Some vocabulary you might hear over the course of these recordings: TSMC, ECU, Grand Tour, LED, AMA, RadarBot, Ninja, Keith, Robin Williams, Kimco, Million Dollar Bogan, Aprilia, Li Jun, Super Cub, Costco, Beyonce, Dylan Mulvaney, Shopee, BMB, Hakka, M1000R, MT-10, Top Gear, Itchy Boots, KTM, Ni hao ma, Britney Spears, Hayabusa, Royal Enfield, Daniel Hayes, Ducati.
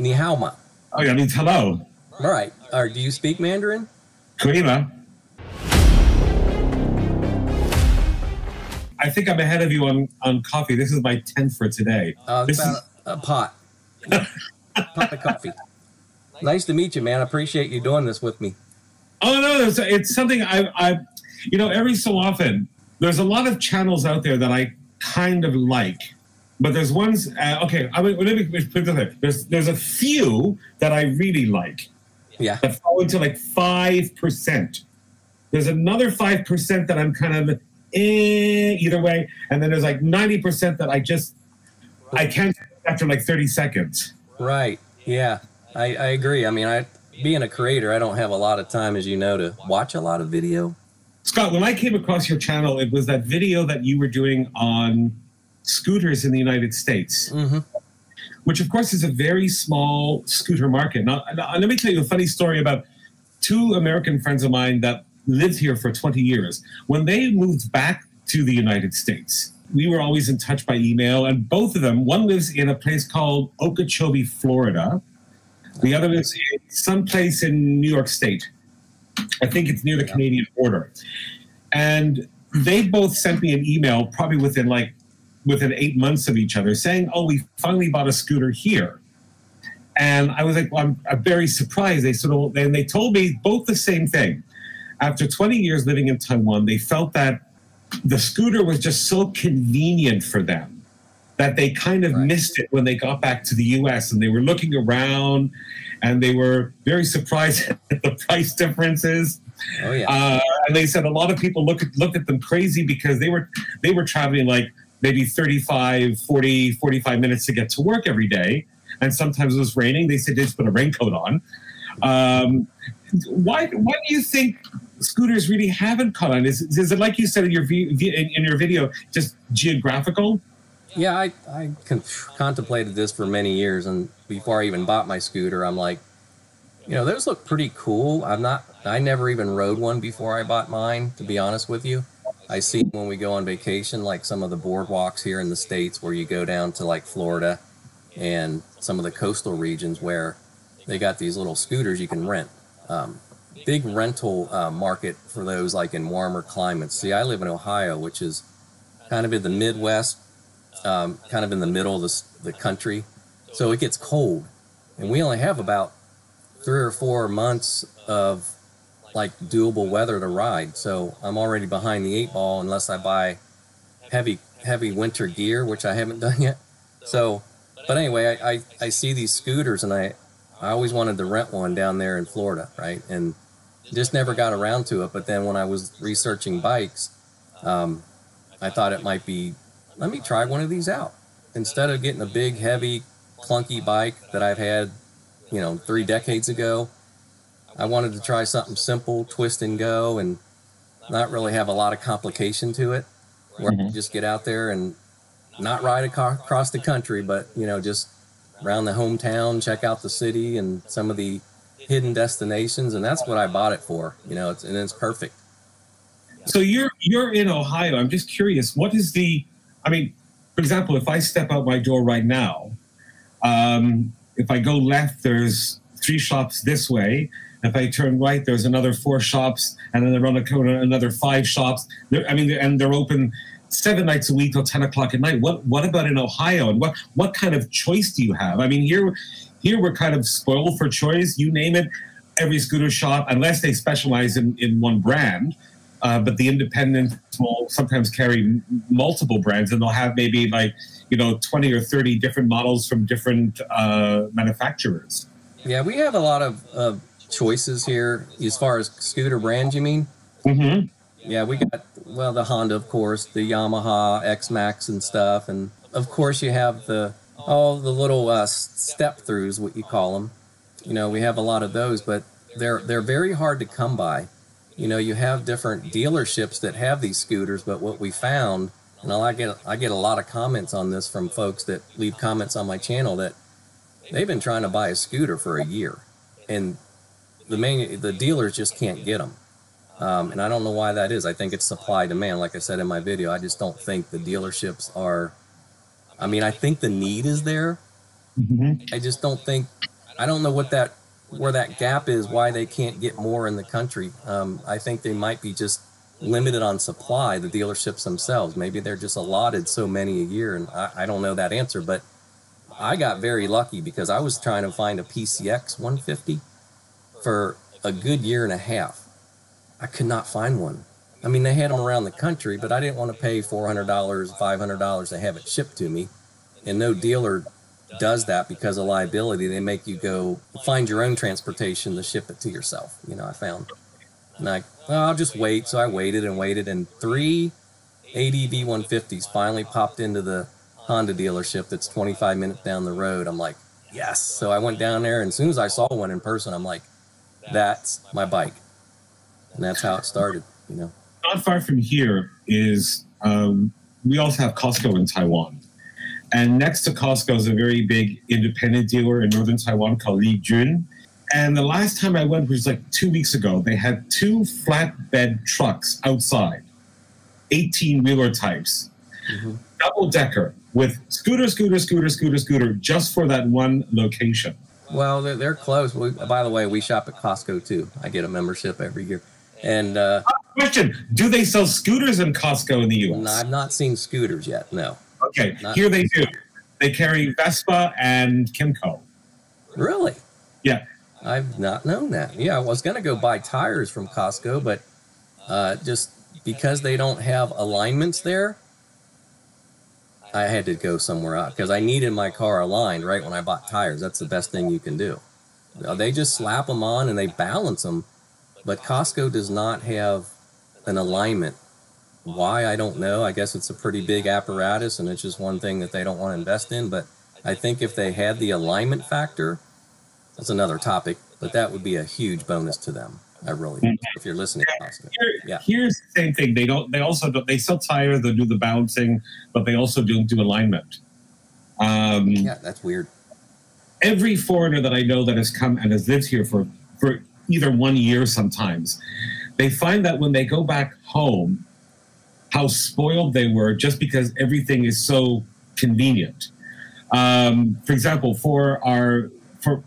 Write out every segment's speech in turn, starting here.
Ni hao ma. Oh, that means hello. All right. All right. Do you speak Mandarin? Kurima. I think I'm ahead of you on coffee. This is my 10th for today. A pot. Pot of coffee. Nice to meet you, man. I appreciate you doing this with me. Oh, no, it's something I, you know, every so often, there's a lot of channels out there that I kind of like, but there's ones, okay, I mean, let me put this there. There's a few that I really like. Yeah. That fall into like 5%. There's another 5% that I'm kind of either way. And then there's like 90% that I just, I can't after like 30 seconds. Right. Yeah. I agree. I mean, being a creator, I don't have a lot of time, as you know, to watch a lot of video. Scott, when I came across your channel, it was that video that you were doing on scooters in the United States, mm-hmm. which, of course, is a very small scooter market. Now, let me tell you a funny story about two American friends of mine that lived here for 20 years. When they moved back to the United States, we were always in touch by email, and both of them, one lives in a place called Okeechobee, Florida. The other is someplace in New York State. I think it's near the Canadian border. And they both sent me an email probably within 8 months of each other saying, oh, we finally bought a scooter here. And I was like, well, I'm very surprised. They told me both the same thing. After 20 years living in Taiwan, they felt that the scooter was just so convenient for them that they kind of missed it when they got back to the U.S. And they were looking around, and they were very surprised at the price differences. Oh, yeah. And they said a lot of people looked at them crazy because they were traveling like maybe 35, 40, 45 minutes to get to work every day. And sometimes it was raining. They said, just put a raincoat on. Why do you think scooters really haven't caught on? Is it like you said in your video, just geographical? Yeah, I contemplated this for many years, and before I even bought my scooter, I'm like, you know, those look pretty cool. I never even rode one before I bought mine, to be honest with you. I see when we go on vacation, like some of the boardwalks here in the States where you go down to like Florida and some of the coastal regions where they got these little scooters you can rent. Big rental market for those like in warmer climates. See, I live in Ohio, which is kind of in the Midwest. Kind of in the middle of the country, so it gets cold, and we only have about 3 or 4 months of like doable weather to ride. So I'm already behind the 8 ball unless I buy heavy winter gear, which I haven't done yet. So, but anyway, I see these scooters, and I always wanted to rent one down there in Florida, right? And just never got around to it. But then when I was researching bikes, I thought it might be, let me try one of these out. Instead of getting a big, heavy, clunky bike that I've had, you know, 3 decades ago, I wanted to try something simple, twist and go, and not really have a lot of complication to it, where I can just get out there and not ride across the country, but, you know, just around the hometown, check out the city and some of the hidden destinations. And that's what I bought it for, you know, and it's perfect. So you're in Ohio. I'm just curious, what is the, I mean, for example, if I step out my door right now, if I go left, there's 3 shops this way. If I turn right, there's another 4 shops, and then around the corner, another 5 shops. I mean, and they're open 7 nights a week till 10 o'clock at night. What about in Ohio? And what kind of choice do you have? I mean, here we're kind of spoiled for choice. You name it, every scooter shop, unless they specialize in one brand. But the independents will sometimes carry multiple brands, and they'll have maybe like, you know, 20 or 30 different models from different manufacturers. Yeah, we have a lot of choices here as far as scooter brands, you mean? Mm-hmm. Yeah, we got, well, the Honda, of course, the Yamaha, X-Max and stuff. And, of course, you have all the little step-throughs, what you call them. You know, we have a lot of those, but they're very hard to come by. You know, you have different dealerships that have these scooters, but what we found, and I get a lot of comments on this from folks that leave comments on my channel, that they've been trying to buy a scooter for a year, and the dealers just can't get them. And I don't know why that is. I think it's supply-demand. Like I said in my video, I just don't think the dealerships are, I mean, I think the need is there. Mm-hmm. I just don't think I don't know what that, where that gap is, why they can't get more in the country. I think they might be just limited on supply, the dealerships themselves. Maybe they're just allotted so many a year, and I don't know that answer. But I got very lucky because I was trying to find a PCX 150 for a good year and a half. I could not find one. I mean, they had them around the country, but I didn't want to pay $400, $500 to have it shipped to me. And no dealer does that because of liability. They make you go find your own transportation to ship it to yourself. You know, I found, and I'll just wait. So I waited and waited, and three ADV 150s finally popped into the Honda dealership that's 25 minutes down the road. I'm like, yes. So I went down there, and as soon as I saw one in person, I'm like, that's my bike. And that's how it started, you know. Not far from here is, we also have Costco in Taiwan. And next to Costco is a very big independent dealer in northern Taiwan called Li Jun. And the last time I went, which was like 2 weeks ago, they had two flatbed trucks outside, 18-wheeler types, double-decker, with scooter, just for that one location. Well, they're close. By the way, we shop at Costco, too. I get a membership every year. And question, do they sell scooters in Costco in the U.S.? No, I've not seen scooters yet, no. Okay, here they do. They carry Vespa and Kimco. Really? Yeah. I've not known that. Yeah, I was going to go buy tires from Costco, but just because they don't have alignments there, I had to go somewhere out because I needed my car aligned right when I bought tires. That's the best thing you can do. They just slap them on and they balance them, but Costco does not have an alignment. Why, I don't know. I guess it's a pretty big apparatus, and it's just one thing that they don't want to invest in. But I think if they had the alignment factor, that's another topic, but that would be a huge bonus to them. I really do, if you're listening to Costco. Here's the same thing. They sell tires, they do the balancing, but they also don't do alignment. Yeah, that's weird. Every foreigner that I know that has come and has lived here for either 1 year sometimes, they find that when they go back home, how spoiled they were just because everything is so convenient. For example, for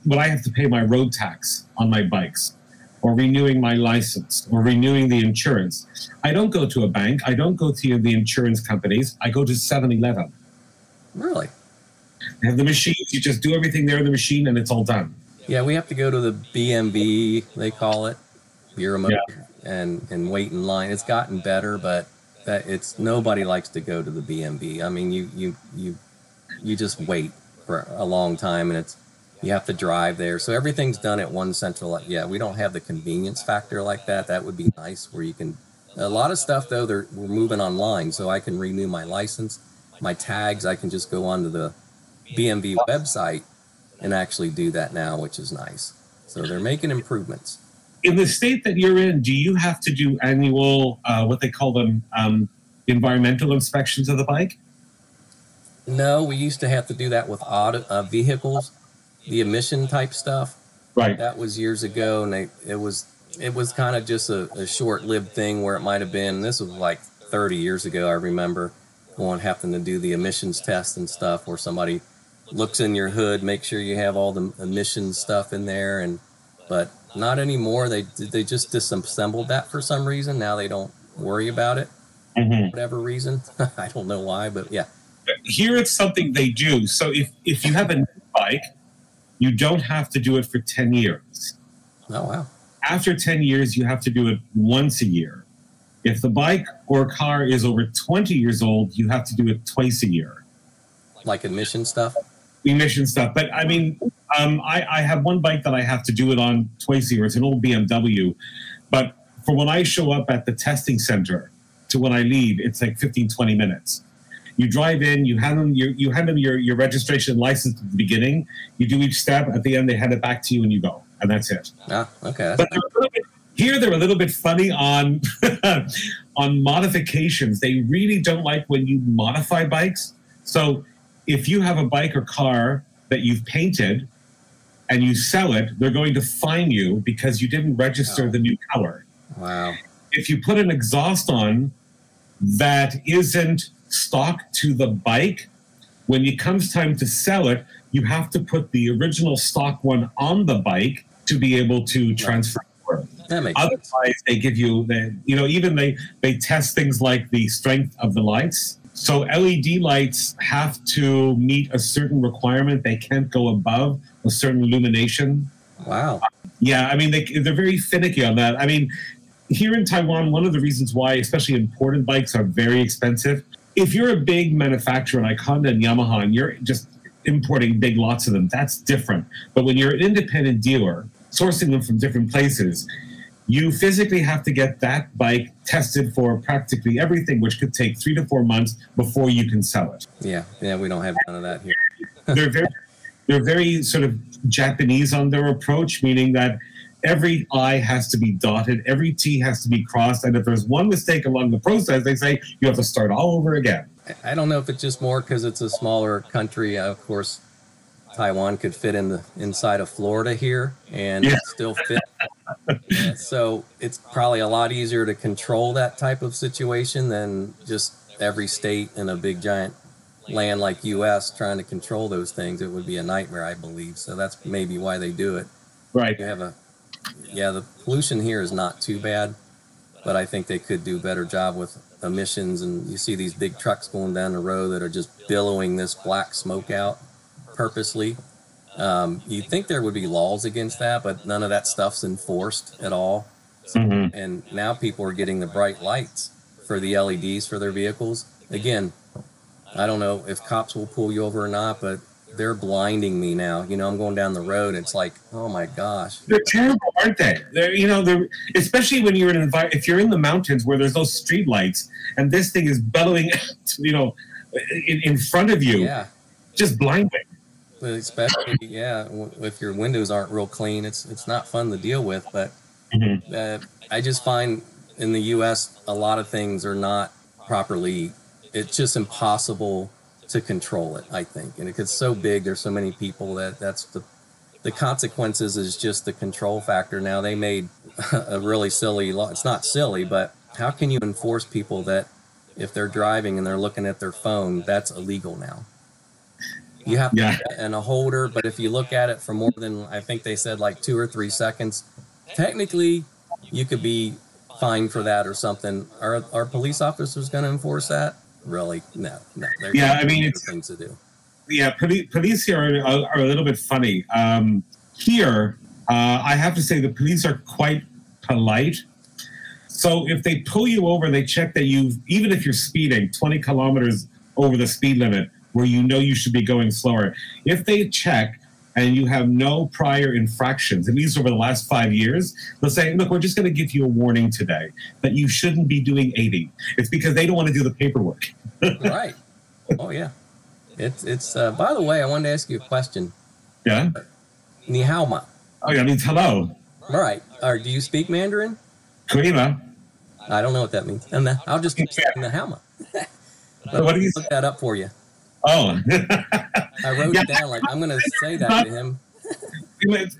when I have to pay my road tax on my bikes, or renewing my license, or renewing the insurance, I don't go to a bank. I don't go to the insurance companies. I go to 7-Eleven. Really? They have the machines. You just do everything there in the machine, and it's all done. Yeah, we have to go to the BMB, they call it, and wait in line. It's gotten better, but nobody likes to go to the BMB. I mean, you just wait for a long time, and it's, you have to drive there. So everything's done at one central. Yeah, we don't have the convenience factor like that. That would be nice where you can. A lot of stuff, though, we're moving online. So I can renew my license, my tags. I can just go onto the BMV website and actually do that now, which is nice. So they're making improvements. In the state that you're in, do you have to do annual, what they call them, environmental inspections of the bike? No, we used to have to do that with auto, vehicles. The emission type stuff, right? That was years ago, and it was kind of just a short-lived thing where it might have been. This was like 30 years ago. I remember having to do the emissions test and stuff, where somebody looks in your hood, make sure you have all the emission stuff in there, but not anymore. They just disassembled that for some reason. Now they don't worry about it, for whatever reason. I don't know why, but yeah. Here it's something they do. So if you have a new bike, you don't have to do it for 10 years. Oh, wow. After 10 years, you have to do it once a year. If the bike or car is over 20 years old, you have to do it twice a year. Like emission stuff? Emission stuff. But, I mean, I have one bike that I have to do it on twice a year. It's an old BMW. But from when I show up at the testing center to when I leave, it's like 15, 20 minutes. You drive in, you hand them your registration license at the beginning, you do each step, at the end they hand it back to you and you go, and that's it. Ah, okay. But they're a little bit funny on on modifications. They really don't like when you modify bikes. So if you have a bike or car that you've painted and you sell it, they're going to fine you because you didn't register the new color. Wow. If you put an exhaust on that isn't stock to the bike, when it comes time to sell it, you have to put the original stock one on the bike to be able to transfer. Otherwise, they give you the, you know, even they test things like the strength of the lights. So LED lights have to meet a certain requirement. They can't go above a certain illumination. Wow. Yeah, I mean, they're very finicky on that. I mean, here in Taiwan, one of the reasons why, especially imported bikes, are very expensive. If you're a big manufacturer like Honda and Yamaha, and you're just importing big lots of them, that's different. But when you're an independent dealer, sourcing them from different places, you physically have to get that bike tested for practically everything, which could take 3 to 4 months before you can sell it. Yeah, yeah, we don't have none of that here. They're very sort of Japanese on their approach, meaning that every I has to be dotted, every T has to be crossed, and if there's one mistake along the process, they say you have to start all over again. I don't know if it's just more because it's a smaller country. Of course, Taiwan could fit in the inside of Florida here, and yeah, still fit. Yeah, so it's probably a lot easier to control that type of situation than just every state in a big giant land like U.S. trying to control those things. It would be a nightmare, I believe. So that's maybe why they do it. Right. You have a, yeah, the pollution here is not too bad, but I think they could do a better job with emissions. And you see these big trucks going down the road that are just billowing this black smoke out purposely. You'd think there would be laws against that, but none of that stuff's enforced at all. Mm-hmm. And now people are getting the bright lights for the LEDs for their vehicles. Again, I don't know if cops will pull you over or not, but they're blinding me now. You know, I'm going down the road. It's like, oh my gosh. They're terrible, aren't they? They're, you know, they're, especially when you're in an environment, if you're in the mountains where there's no street lights and this thing is bellowing, you know, in front of you. Yeah. Just blinding. Especially, yeah, if your windows aren't real clean, it's not fun to deal with. But mm-hmm. I just find in the U.S. a lot of things are not properly, it's just impossible to control it, I think. And it's so big, there's so many people that that's the consequences is just the control factor. Now they made a really silly law. It's not silly, but how can you enforce people that if they're driving and they're looking at their phone, that's illegal now? You have to put in a holder, but if you look at it for more than, I think they said like 2 or 3 seconds, technically you could be fined for that or something. Are police officers going to enforce that? Really? No. Yeah, I mean, it's things to do. Yeah, police here are a little bit funny. Here, I have to say the police are quite polite. So if they pull you over, they check that you've, even if you're speeding 20 kilometers over the speed limit, where you know you should be going slower. If they check and you have no prior infractions, at least over the last 5 years, they'll say, look, we're just going to give you a warning today that you shouldn't be doing 80. It's because they don't want to do the paperwork. Right. Oh, yeah. It's by the way, I wanted to ask you a question. Yeah? Ni hao ma. Oh, yeah, I mean, hello. Right. Do you speak Mandarin? Kurima. I don't know what that means. And I'll just keep saying ni hao ma. What do you look that up for you? Oh, I wrote it down. Like, I'm going to say that to him.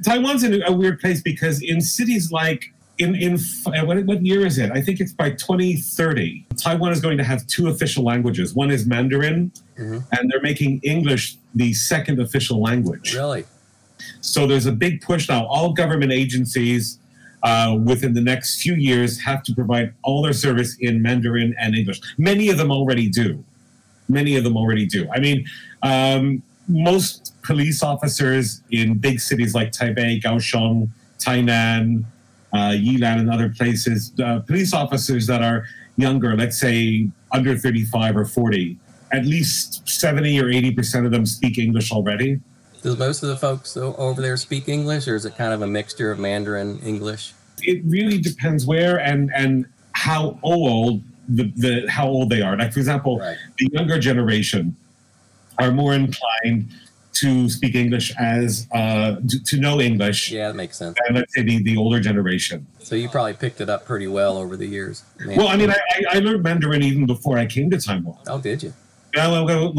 Taiwan's in a weird place because in cities like what year is it? I think it's by 2030. Taiwan is going to have 2 official languages. One is Mandarin, mm-hmm. and they're making English the second official language. Really? So there's a big push now. All government agencies within the next few years have to provide all their service in Mandarin and English. Many of them already do. I mean, most police officers in big cities like Taipei, Kaohsiung, Tainan, Yilan, and other places, police officers that are younger, let's say under 35 or 40, at least 70 or 80% of them speak English already. Does most of the folks over there speak English, or is it kind of a mixture of Mandarin, English? It really depends where and how old how old they are. Like, for example, right. The younger generation are more inclined to speak English as to know English. Yeah, that makes sense. And let's say the older generation. So you probably picked it up pretty well over the years. Man. Well, I mean, I learned Mandarin even before I came to Taiwan. Oh, did you? When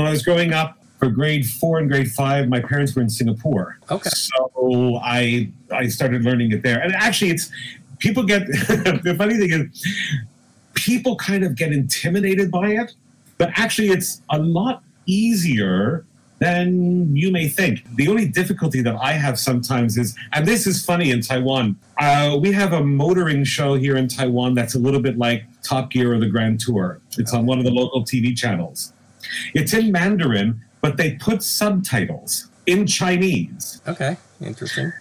I was growing up, for grade 4 and grade 5, my parents were in Singapore. Okay. So I started learning it there. And actually, people get the funny thing is, people kind of get intimidated by it, but actually it's a lot easier than you may think. The only difficulty that I have sometimes is, and this is funny in Taiwan, we have a motoring show here in Taiwan that's a little bit like Top Gear or the Grand Tour. It's on one of the local TV channels. It's in Mandarin, but they put subtitles in Chinese. Okay, interesting.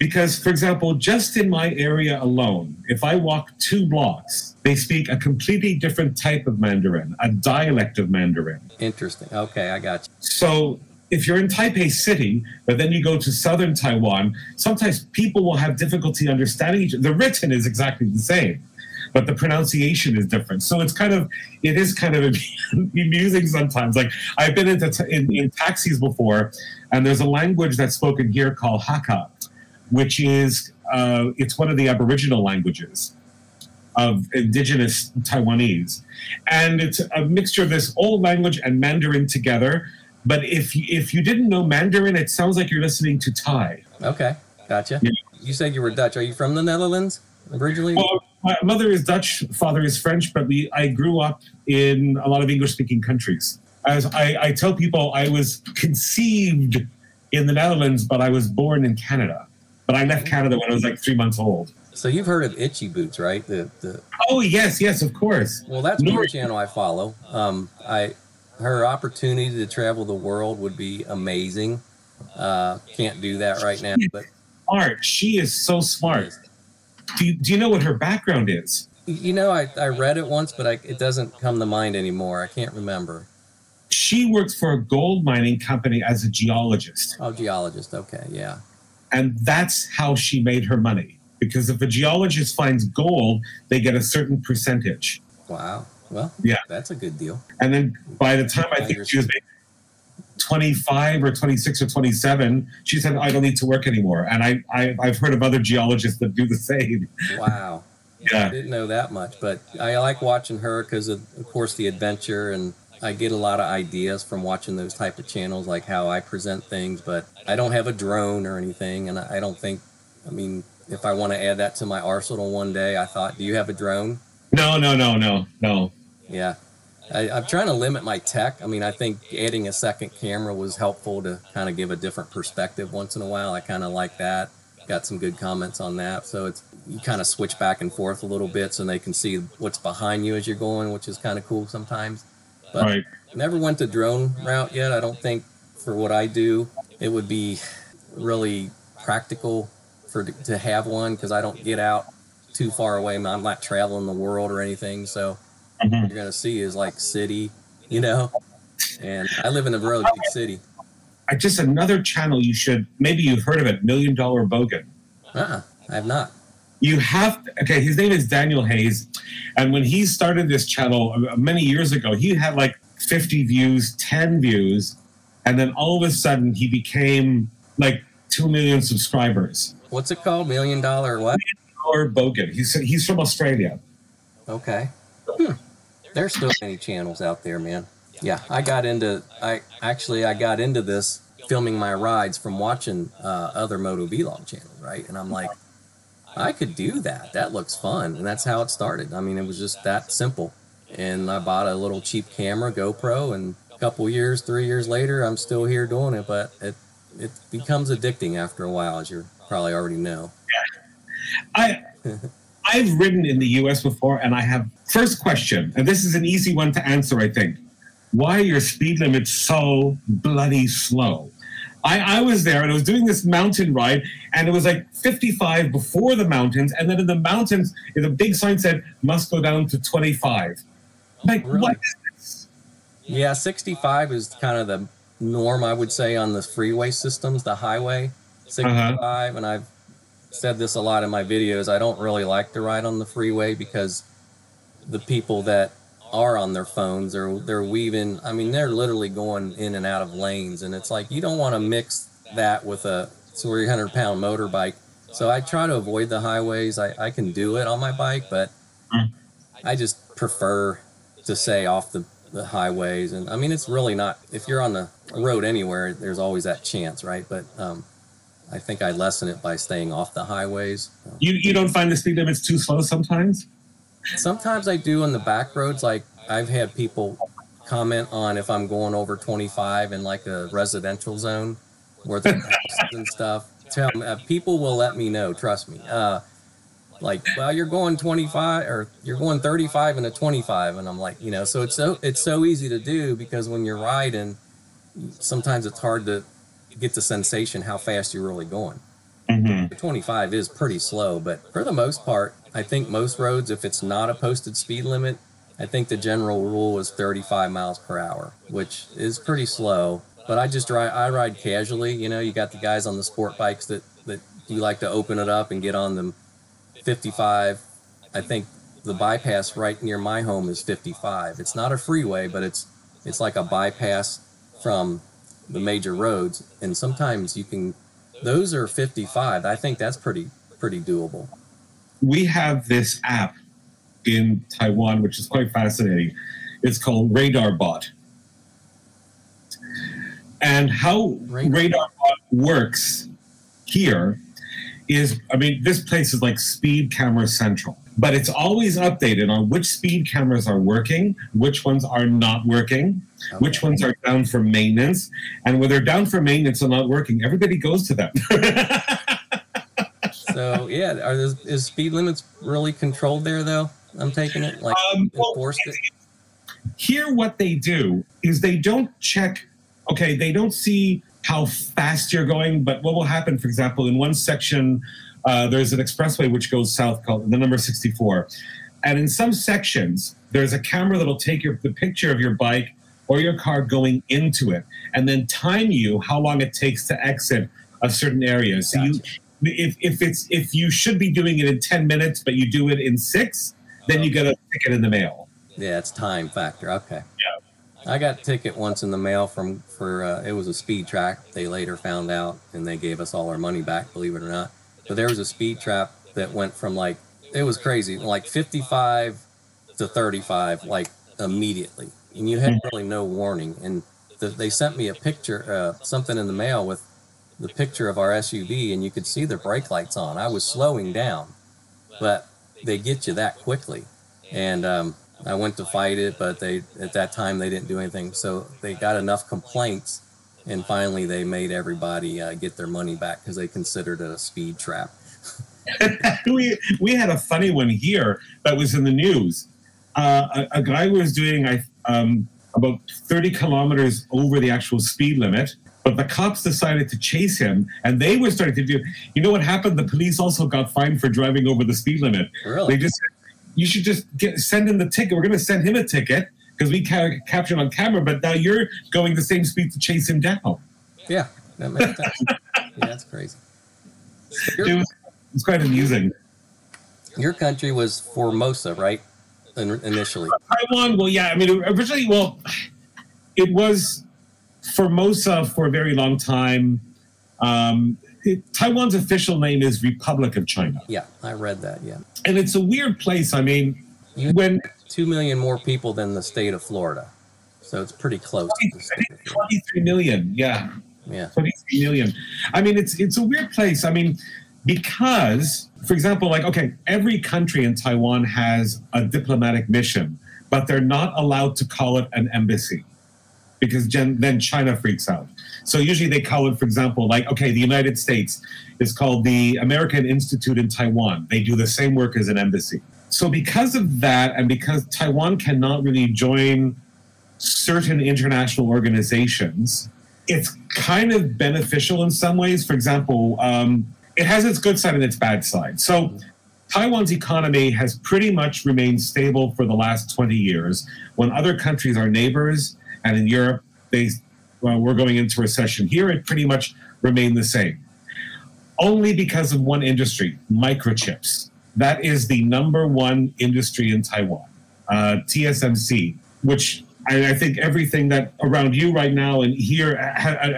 Because, for example, just in my area alone, if I walk 2 blocks, they speak a completely different type of Mandarin, a dialect of Mandarin. Interesting. Okay, I got you. So if you're in Taipei City, but then you go to southern Taiwan, sometimes people will have difficulty understanding each other. The written is exactly the same, but the pronunciation is different. So it's kind of, it is kind of amusing sometimes. Like I've been in taxis before, and there's a language that's spoken here called Hakka, which is, it's one of the Aboriginal languages of indigenous Taiwanese. And it's a mixture of this old language and Mandarin together. But if you didn't know Mandarin, it sounds like you're listening to Thai. Okay, gotcha. Yeah. You said you were Dutch. Are you from the Netherlands originally? Well, my mother is Dutch, father is French, but I grew up in a lot of English-speaking countries. As I tell people, I was conceived in the Netherlands, but I was born in Canada. But I left Canada when I was like 3 months old. So you've heard of Itchy Boots, right? Oh, yes, yes, of course. Well, that's one channel I follow. Her opportunity to travel the world would be amazing. Can't do that right now. But smart. She is so smart. Do you know what her background is? You know, I read it once, but it doesn't come to mind anymore. I can't remember. She works for a gold mining company as a geologist. Oh, geologist. Okay, yeah. And that's how she made her money. Because if a geologist finds gold, they get a certain percentage. Wow. Well, yeah, that's a good deal. And then by the time I think she was 25 or 26 or 27, she said, I don't need to work anymore. And I've heard of other geologists that do the same. Wow. Yeah. I didn't know that much. But I like watching her because, of course, the adventure, and I get a lot of ideas from watching those type of channels, like how I present things, but I don't have a drone or anything. And I don't think, I mean, if I want to add that to my arsenal one day, I thought, do you have a drone? No. Yeah. I'm trying to limit my tech. I mean, I think adding a second camera was helpful to kind of give a different perspective once in a while. I kind of like that. Got some good comments on that. So you kind of switch back and forth a little bit so they can see what's behind you as you're going, which is kind of cool sometimes. But right. Never went the drone route yet. I don't think for what I do, it would be really practical to have one because I don't get out too far away. I'm not traveling the world or anything. So what you're going to see is like city, you know, and I live in a really big city. Just another channel maybe you've heard of it, Million Dollar Bogan. I have not. You have to, okay, his name is Daniel Hayes, and when he started this channel many years ago, he had like 50 views, 10 views, and then all of a sudden he became like 2 million subscribers. What's it called? $1 million what? Million Dollar Bogan. He's from Australia. Okay. There's still many channels out there, man. Yeah, I got into this filming my rides from watching other moto vlog channels, right? And I'm like, I could do that. That looks fun. And that's how it started. I mean, it was just that simple. And I bought a little cheap camera, GoPro, and a couple years, 3 years later, I'm still here doing it. But it becomes addicting after a while, as you probably already know. Yeah. I've ridden in the U.S. before, and I have first question, and this is an easy one to answer, I think. Why are your speed limits so bloody slow? I was there, and I was doing this mountain ride, and it was like 55 before the mountains, and then in the mountains, the big sign said, must go down to 25. I'm like, really? What is this? Yeah, 65 is kind of the norm, I would say, on the freeway systems, the highway, 65, and I've said this a lot in my videos, I don't really like to ride on the freeway because the people that are on their phones or they're weaving, I mean, they're literally going in and out of lanes, and it's like you don't want to mix that with a 300-pound motorbike. So I try to avoid the highways. I can do it on my bike, but I just prefer to stay off the highways. And I mean, it's really not, if you're on the road anywhere, there's always that chance, right? But I think I lessen it by staying off the highways. You don't find the speed limits too slow sometimes? Sometimes I do on the back roads. Like I've had people comment on if I'm going over 25 in like a residential zone where there's houses and stuff. Tell them, people will let me know, trust me. Like, well, you're going 25 or you're going 35 and a 25. And I'm like, you know, so it's so easy to do, because when you're riding, sometimes it's hard to get the sensation how fast you're really going. Mm-hmm. 25 is pretty slow, but for the most part, I think most roads, if it's not a posted speed limit, I think the general rule is 35 miles per hour, which is pretty slow. But I just ride casually. You know, you got the guys on the sport bikes that you like to open it up and get on them 55. I think the bypass right near my home is 55. It's not a freeway, but it's like a bypass from the major roads, and sometimes you can. Those are 55. I think that's pretty doable. We have this app in Taiwan, which is quite fascinating. It's called RadarBot. And how RadarBot works here is, I mean, this place is like speed camera central, but it's always updated on which speed cameras are working, which ones are not working, okay, which ones are down for maintenance. And when they're down for maintenance and not working, everybody goes to them. So, yeah, is speed limits really controlled there, though? I'm taking it, like, enforced it? Here what they do is they don't check, okay, they don't see how fast you're going, but what will happen, for example, in one section, there's an expressway which goes south called the number 64. And in some sections, there's a camera that'll take the picture of your bike or your car going into it and then time you how long it takes to exit a certain area. So gotcha. If you should be doing it in 10 minutes, but you do it in 6, then you get a ticket in the mail. Yeah, it's time factor. Okay. Yeah. I got a ticket once in the mail for it was a speed trap. They later found out, and they gave us all our money back, believe it or not. But there was a speed trap that went from, like, it was crazy, like 55 to 35, like, immediately. And you had really no warning. And they sent me a picture, something in the mail with the picture of our SUV, and you could see the brake lights on. I was slowing down, but they get you that quickly. And I went to fight it, but at that time they didn't do anything. So they got enough complaints, and finally they made everybody get their money back because they considered it a speed trap. we had a funny one here that was in the news. A guy was doing about 30 kilometers over the actual speed limit. But the cops decided to chase him, and they were starting to do. You know what happened? The police also got fined for driving over the speed limit. Really? They just said, you should just send him the ticket. We're going to send him a ticket because we captured on camera. But now you're going the same speed to chase him down. Yeah, that makes sense. Yeah, that's crazy. It's quite amusing. Your country was Formosa, right? Initially, Taiwan. Well, yeah. I mean, originally, well, it was Formosa for a very long time. Taiwan's official name is Republic of China. Yeah, I read that, yeah. And it's a weird place. I mean, you when 2 million more people than the state of Florida. So it's pretty close. 23 million, yeah. Yeah. 23 million. I mean, it's a weird place. I mean, because, for example, like, okay, every country in Taiwan has a diplomatic mission, but they're not allowed to call it an embassy, because then China freaks out. So usually they call it, for example, like, okay, the United States is called the American Institute in Taiwan. They do the same work as an embassy. So because of that, and because Taiwan cannot really join certain international organizations, it's kind of beneficial in some ways. For example, it has its good side and its bad side. So Taiwan's economy has pretty much remained stable for the last 20 years, when other countries, our neighbors, and in Europe, we're going into recession. Here, it pretty much remained the same. Only because of one industry, microchips. That is the #1 industry in Taiwan, TSMC, which I think everything that around you right now and here,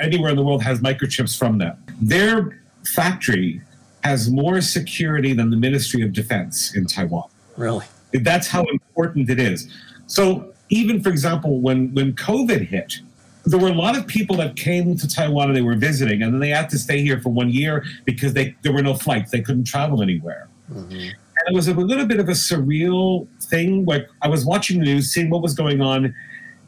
anywhere in the world, has microchips from them. Their factory has more security than the Ministry of Defense in Taiwan. Really? That's how important it is. So even, for example, when COVID hit, there were a lot of people that came to Taiwan and they were visiting, and then they had to stay here for 1 year because there were no flights. They couldn't travel anywhere. Mm-hmm. And it was a little bit of a surreal thing. Like, I was watching the news, seeing what was going on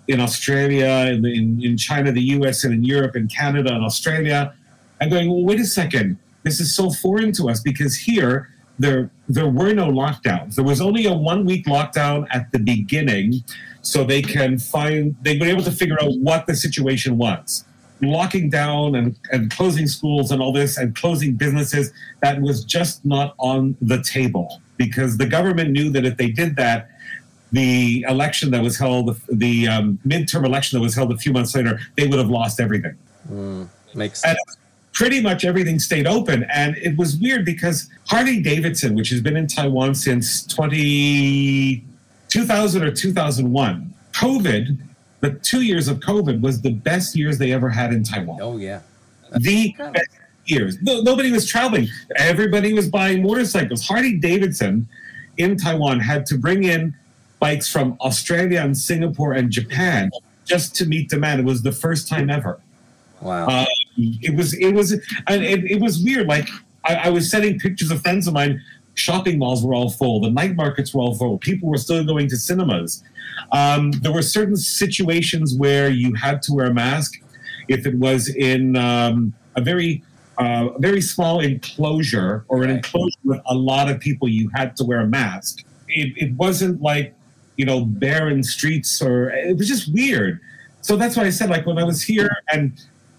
in Australia, in China, the US, and in Europe, and Canada, and Australia, and going, well, wait a second, this is so foreign to us, because here there were no lockdowns. There was only a one-week lockdown at the beginning, so they were able to figure out what the situation was. Locking down and closing schools and all this and closing businesses, that was just not on the table, because the government knew that if they did that, the election that was held, the midterm election that was held a few months later, they would have lost everything. Makes sense. And pretty much everything stayed open. And it was weird because Harley-Davidson, which has been in Taiwan since 2000 or 2001, COVID, the 2 years of COVID was the best years they ever had in Taiwan. Oh, yeah. The best years. No, nobody was traveling. Everybody was buying motorcycles. Harley-Davidson in Taiwan had to bring in bikes from Australia and Singapore and Japan just to meet demand. It was the first time ever. Wow! It was weird. Like I was sending pictures of friends of mine. Shopping malls were all full. The night markets were all full. People were still going to cinemas. There were certain situations where you had to wear a mask if it was in a very small enclosure or an enclosure with a lot of people. You had to wear a mask. It wasn't like, you know, barren streets, or it was just weird. So that's why I said, like, when I was here and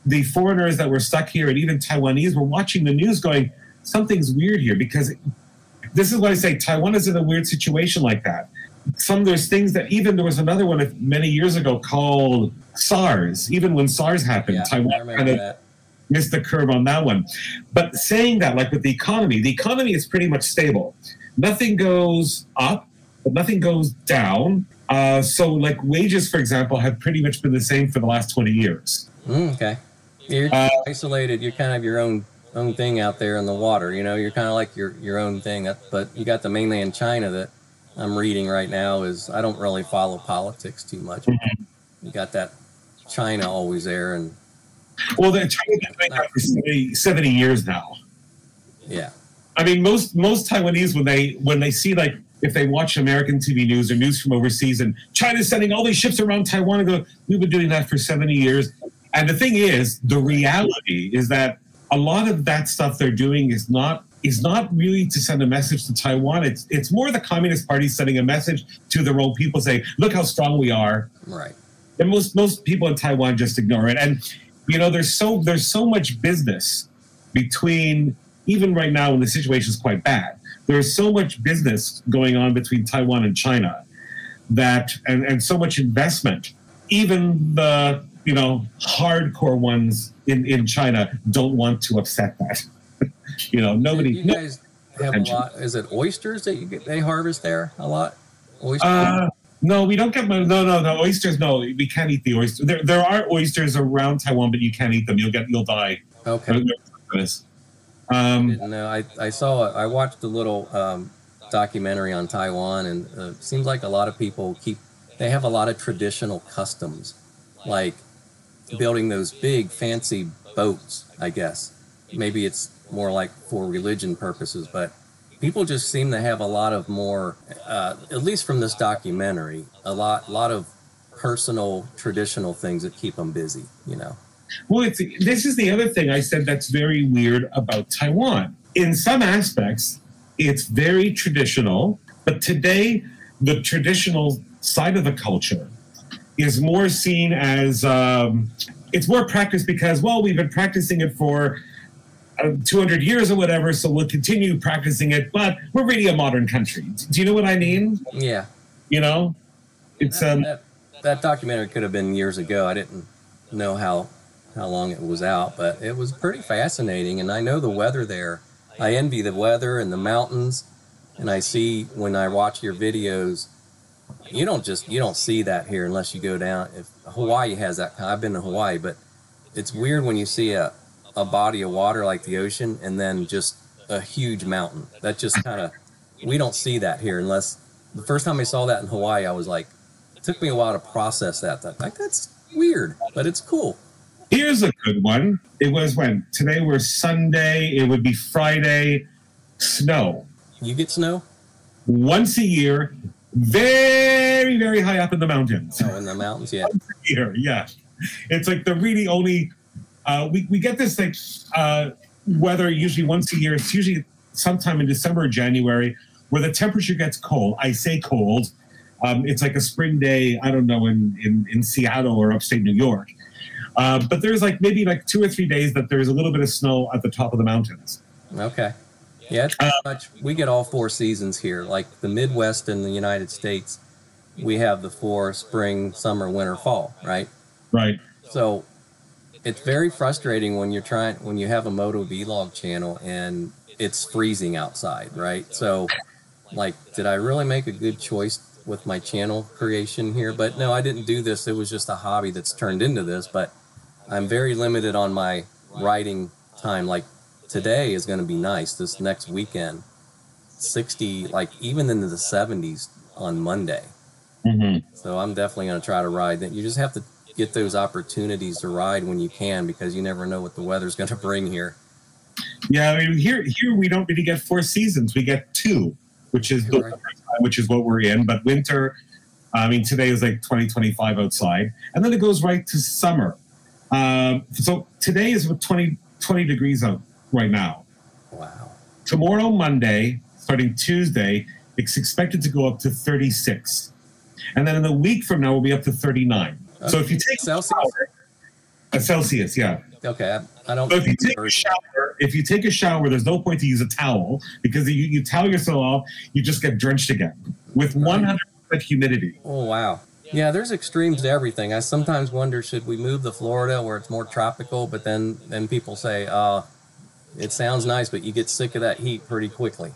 the foreigners that were stuck here and even Taiwanese were watching the news going, something's weird here, because this is what I say, Taiwan is in a weird situation like that. There's things that even there was another one many years ago called SARS. Even when SARS happened, yeah, Taiwan kind of missed the curve on that one. But saying that, like with the economy is pretty much stable. Nothing goes up, but nothing goes down. So like wages, for example, have pretty much been the same for the last 20 years. Okay. You're isolated. You're kind of your own thing out there in the water. You know, you're kind of like your own thing. But you got the mainland China that I'm reading right now is, I don't really follow politics too much. Mm-hmm. You got that China always there. And well, that China's been like that for 70 years now. Yeah. I mean, most Taiwanese, when they see, like, if they watch American TV news or news from overseas, and China's sending all these ships around Taiwan, and go, we've been doing that for 70 years. And the thing is, the reality is that a lot of that stuff they're doing is not really to send a message to Taiwan. It's more the Communist Party sending a message to the wrong people, saying, look how strong we are. Right. And most people in Taiwan just ignore it. And, you know, there's so much business between. Even right now, when the situation is quite bad, there is so much business going on between Taiwan and China, and so much investment. Even the, you know, hardcore ones in China don't want to upset that. You know, nobody. You guys have a lot. Is it oysters that they harvest there a lot? Oysters. No, we don't get much. No. Oysters. No, we can't eat the oysters. There are oysters around Taiwan, but you can't eat them. You'll die. Okay. No, I saw I watched a little documentary on Taiwan, and it seems like a lot of people they have a lot of traditional customs, like building those big fancy boats. I guess maybe it's more like for religion purposes, but people just seem to have a lot of more, at least from this documentary, a lot of personal traditional things that keep them busy, you know. Well, this is the other thing I said that's very weird about Taiwan. In some aspects, it's very traditional, but today the traditional side of the culture is more seen as, it's more practiced because, well, we've been practicing it for 200 years or whatever, so we'll continue practicing it, but we're really a modern country. Do you know what I mean? Yeah. You know? That documentary could have been years ago. I didn't know how long it was out, but it was pretty fascinating. And I know the weather there. I envy the weather and the mountains. And I see when I watch your videos, you don't see that here unless you go down. If Hawaii has that, I've been to Hawaii, but it's weird when you see a body of water like the ocean and then just a huge mountain. That just kind of, we don't see that here unless, the first time I saw that in Hawaii, I was like, it took me a while to process that. Like, that's weird, but it's cool. Here's a good one. It was when? Today we're Sunday. It would be Friday. Snow. You get snow? Once a year. Very very, very high up in the mountains. Oh, in the mountains, yeah. Here, yeah. It's like the really only, we get this like weather usually once a year. It's usually sometime in December or January where the temperature gets cold. I say cold. It's like a spring day, I don't know, in Seattle or upstate New York. But there's like maybe like 2 or 3 days that there's a little bit of snow at the top of the mountains. Okay. Yeah, it's pretty much, we get all four seasons here. Like the Midwest in the United States, we have the four: spring, summer, winter, fall, right? Right. So it's very frustrating when you're trying, when you have a moto vlog channel and it's freezing outside, right? So like, did I really make a good choice with my channel creation here? But no, I didn't do this. It was just a hobby that's turned into this, but I'm very limited on my riding time. Like today is going to be nice. This next weekend, 60, like even into the 70s on Monday. Mm-hmm. So I'm definitely going to try to ride that. You just have to get those opportunities to ride when you can, because you never know what the weather's going to bring here. Yeah. I mean, here we don't really get four seasons. We get two, which is the right. Which is what we're in, but winter, I mean, today is like 20-25 outside, and then it goes right to summer. So today is 20 degrees out right now. Wow. Tomorrow, Monday, starting Tuesday, it's expected to go up to 36. And then in a week from now, we'll be up to 39. Okay. So if you take Celsius? Celsius, yeah. Okay, I don't. So if you take a shower, there's no point to use a towel, because you towel yourself off, you just get drenched again with 100% humidity. Oh wow! Yeah, there's extremes to everything. I sometimes wonder, should we move to Florida where it's more tropical? But then people say, it sounds nice, but you get sick of that heat pretty quickly.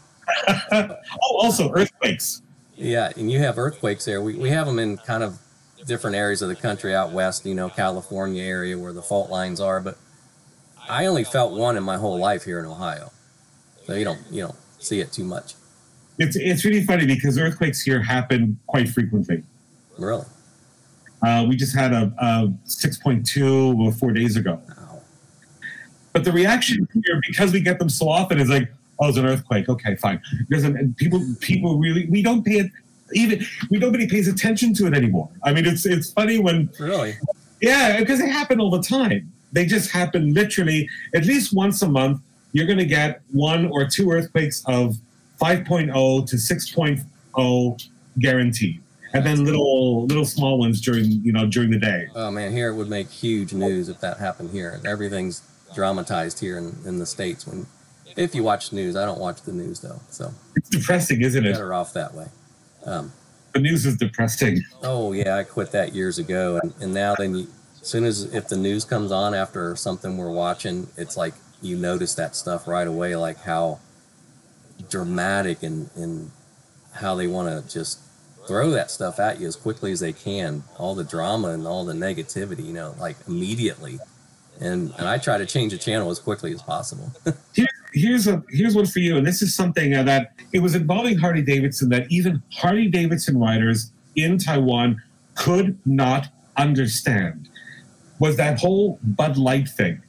Oh, also earthquakes. Yeah, and you have earthquakes there. We have them in kind of different areas of the country out west, you know, California area where the fault lines are, but I only felt one in my whole life here in Ohio. So you don't see it too much. It's really funny because earthquakes here happen quite frequently. Really? We just had a 6.2 4 days ago. Wow. But the reaction here, because we get them so often, is like, oh, it's an earthquake. Okay, fine. And people really, we don't pay it. Even nobody pays attention to it anymore. I mean, it's funny when really, yeah, because they happen all the time. They just happen literally at least once a month. You're going to get one or two earthquakes of 5.0 to 6.0 guaranteed, and then little small ones during the day. Oh man, here it would make huge news if that happened here. Everything's dramatized here in the States. When if you watch news, I don't watch the news though, so it's depressing, isn't it? Better off that way. The news is depressing. Oh yeah, I quit that years ago, and now then as soon as if the news comes on after something we're watching, it's like you notice that stuff right away, like how dramatic and how they want to just throw that stuff at you as quickly as they can, all the drama and all the negativity, you know, like immediately. And I try to change the channel as quickly as possible. Here's one for you, and this is something that it was involving Harley-Davidson, that even Harley-Davidson riders in Taiwan could not understand, was that whole Bud Light thing.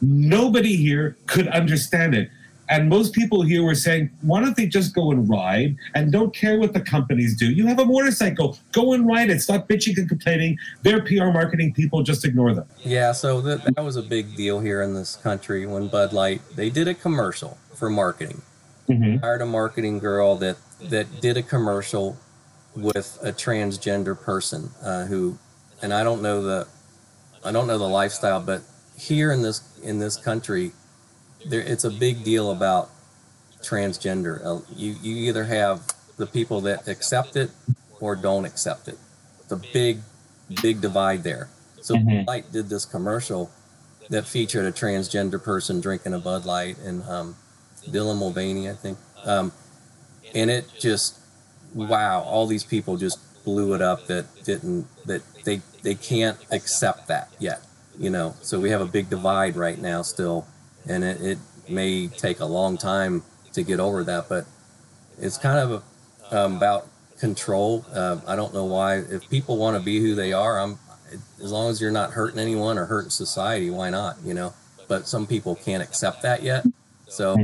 Nobody here could understand it. And most people here were saying, why don't they just go and ride and don't care what the companies do? You have a motorcycle, go and ride it. Stop bitching and complaining. Their PR marketing people, just ignore them. Yeah, so that was a big deal here in this country when Bud Light, they did a commercial for marketing. Mm-hmm. Hired a marketing girl that did a commercial with a transgender person who, and I don't know the lifestyle, but here in this country, it's a big deal about transgender. You either have the people that accept it or don't accept it. It's a big divide there. So Bud Light did this commercial that featured a transgender person drinking a Bud Light, and Dylan Mulvaney, I think. And it just, wow, all these people just blew it up that they can't accept that yet, you know. So we have a big divide right now still. And it may take a long time to get over that, but it's kind of about control. I don't know why. If people want to be who they are, as long as you're not hurting anyone or hurting society, why not? You know. But some people can't accept that yet. So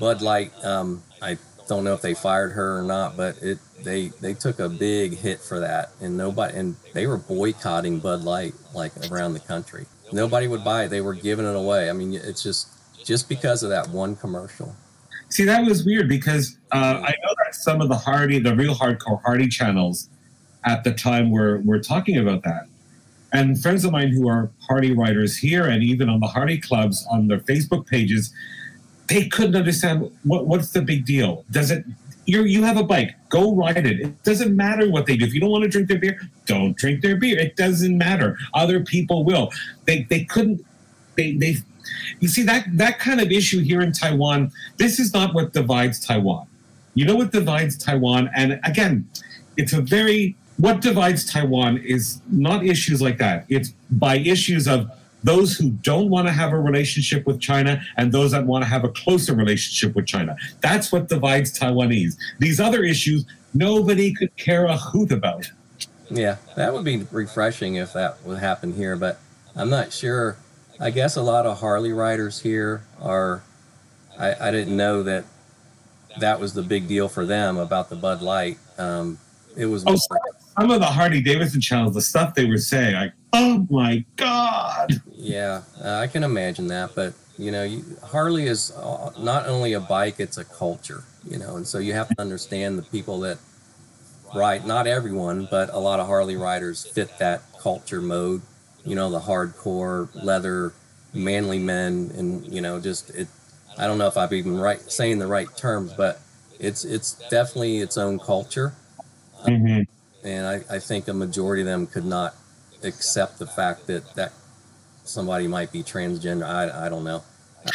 Bud Light, I don't know if they fired her or not, but they took a big hit for that, and they were boycotting Bud Light like around the country. Nobody would buy it. They were giving it away. I mean, it's just because of that one commercial. See, that was weird because I know that some of the real hardcore Hardy channels at the time were talking about that. And friends of mine who are Hardy writers here and even on the Hardy clubs on their Facebook pages, they couldn't understand what's the big deal. You have a bike, go ride it. It doesn't matter what they do. If you don't want to drink their beer, don't drink their beer. It doesn't matter. Other people will. They couldn't. You see that kind of issue here in Taiwan. This is not what divides Taiwan. You know what divides Taiwan? And again, what divides Taiwan is not issues like that. It's by issues of those who don't want to have a relationship with China and those that want to have a closer relationship with China. That's what divides Taiwanese. These other issues, nobody could care a hoot about. Yeah, that would be refreshing if that would happen here, but I'm not sure. I guess a lot of Harley riders here are, I didn't know that was the big deal for them about the Bud Light. It was some of the Harley Davidson channels, the stuff they were saying, like, oh my God. Yeah, I can imagine that. But, you know, Harley is not only a bike, it's a culture, you know. And so you have to understand the people that ride, not everyone, but a lot of Harley riders fit that culture mode, you know, the hardcore leather manly men. And, you know, I don't know if I've even saying the right terms, but it's definitely its own culture. And I think a majority of them could not accept the fact that somebody might be transgender. I don't know.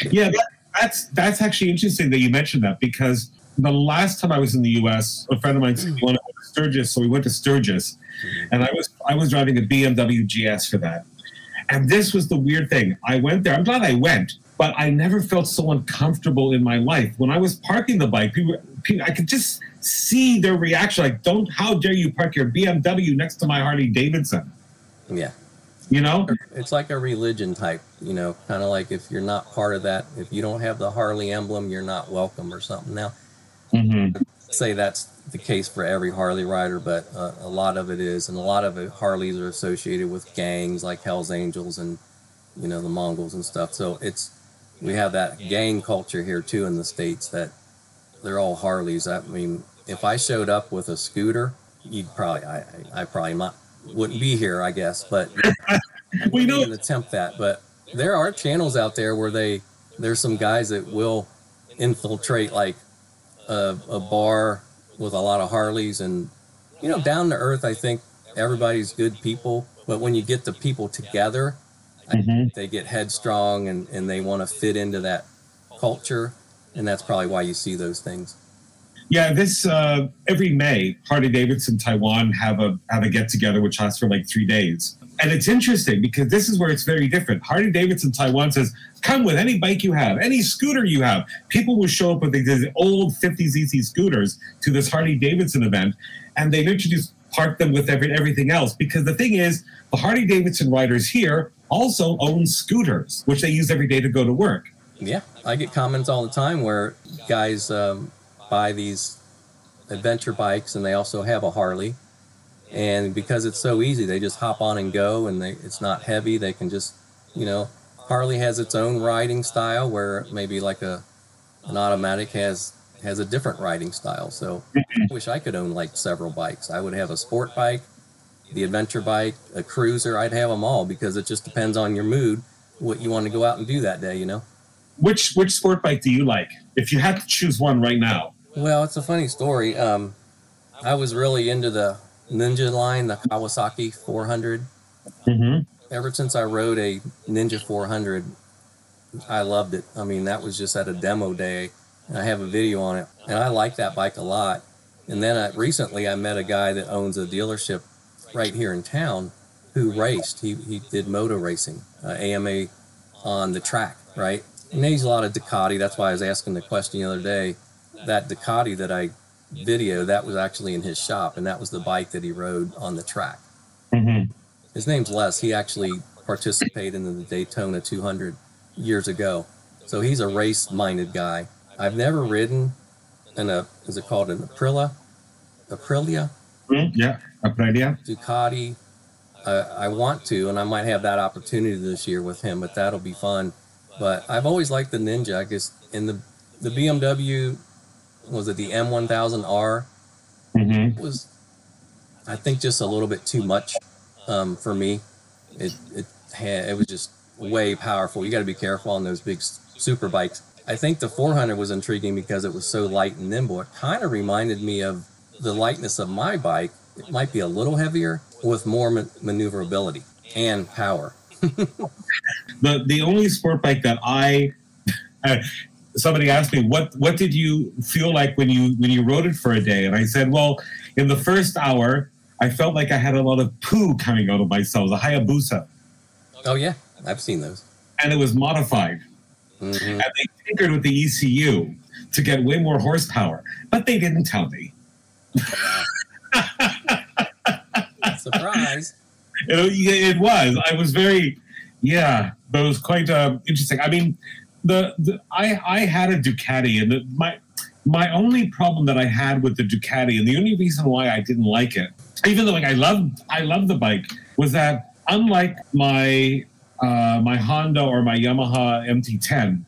Yeah, that's actually interesting that you mentioned that, because the last time I was in the U.S., a friend of mine said we wanted to go to Sturgis, so we went to Sturgis, and I was driving a BMW GS for that. And this was the weird thing. I went there. I'm glad I went, but I never felt so uncomfortable in my life. When I was parking the bike, I could just see their reaction. Like, how dare you park your BMW next to my Harley Davidson? Yeah. You know? It's like a religion type, you know, kind of like if you're not part of that, if you don't have the Harley emblem, you're not welcome or something. Now, I'd say that's the case for every Harley rider, but a lot of it is. And a lot of Harleys are associated with gangs like Hell's Angels and, you know, the Mongols and stuff. So we have that gang culture here too in the States that they're all Harleys. I mean, if I showed up with a scooter, I probably wouldn't be here, I guess, but we didn't attempt that. But there are channels out there where there's some guys that will infiltrate like a bar with a lot of Harleys, and, you know, down to earth, I think everybody's good people. But when you get the people together, they get headstrong and they want to fit into that culture. And that's probably why you see those things. Yeah, every May, Harley Davidson Taiwan have a get-together, which lasts for like 3 days. And it's interesting because this is where it's very different. Harley Davidson Taiwan says, come with any bike you have, any scooter you have. People will show up with these old 50s easy scooters to this Harley Davidson event, and they literally just park them with everything else. Because the thing is, the Harley Davidson riders here also own scooters, which they use every day to go to work. Yeah, I get comments all the time where guys buy these adventure bikes and they also have a Harley. And because it's so easy, they just hop on and go, and it's not heavy. They can just, you know, Harley has its own riding style where maybe like an automatic has a different riding style. So I wish I could own like several bikes. I would have a sport bike, the adventure bike, a cruiser. I'd have them all because it just depends on your mood, what you want to go out and do that day, you know. Which sport bike do you like? If you had to choose one right now. Well, it's a funny story. I was really into the Ninja line, the Kawasaki 400. Ever since I rode a Ninja 400, I loved it. I mean, that was just at a demo day, and I have a video on it. And I like that bike a lot. And then recently I met a guy that owns a dealership right here in town who raced. He did moto racing, AMA on the track, right? And they use a lot of Ducati. That's why I was asking the question the other day. That Ducati that I videoed, that was actually in his shop, and that was the bike that he rode on the track. His name's Les. He actually participated in the Daytona 200 years ago. So he's a race-minded guy. I've never ridden and a, is it called an Aprilia? Aprilia? Yeah, Aprilia. Ducati. I want to, and I might have that opportunity this year with him, but that'll be fun. But I've always liked the Ninja. I guess in the BMW, was it the M1000R? Mm-hmm. It was, I think, just a little bit too much for me. It was just way powerful. You got to be careful on those big super bikes. I think the 400 was intriguing because it was so light and nimble. It kind of reminded me of the lightness of my bike. It might be a little heavier with more maneuverability and power. The only sport bike that somebody asked me, what did you feel like when you rode it for a day? And I said, well, in the first hour, I felt like I had a lot of poo coming out of myself, the Hayabusa. Oh, yeah. I've seen those. And it was modified. Mm-hmm. And they tinkered with the ECU to get way more horsepower. But they didn't tell me. Surprise. It was. I was very, yeah, but it was quite interesting. I mean, I had a Ducati, and my only problem that I had with the Ducati, and the only reason why I didn't like it, even though like I loved the bike, was that unlike my Honda or my Yamaha MT-10,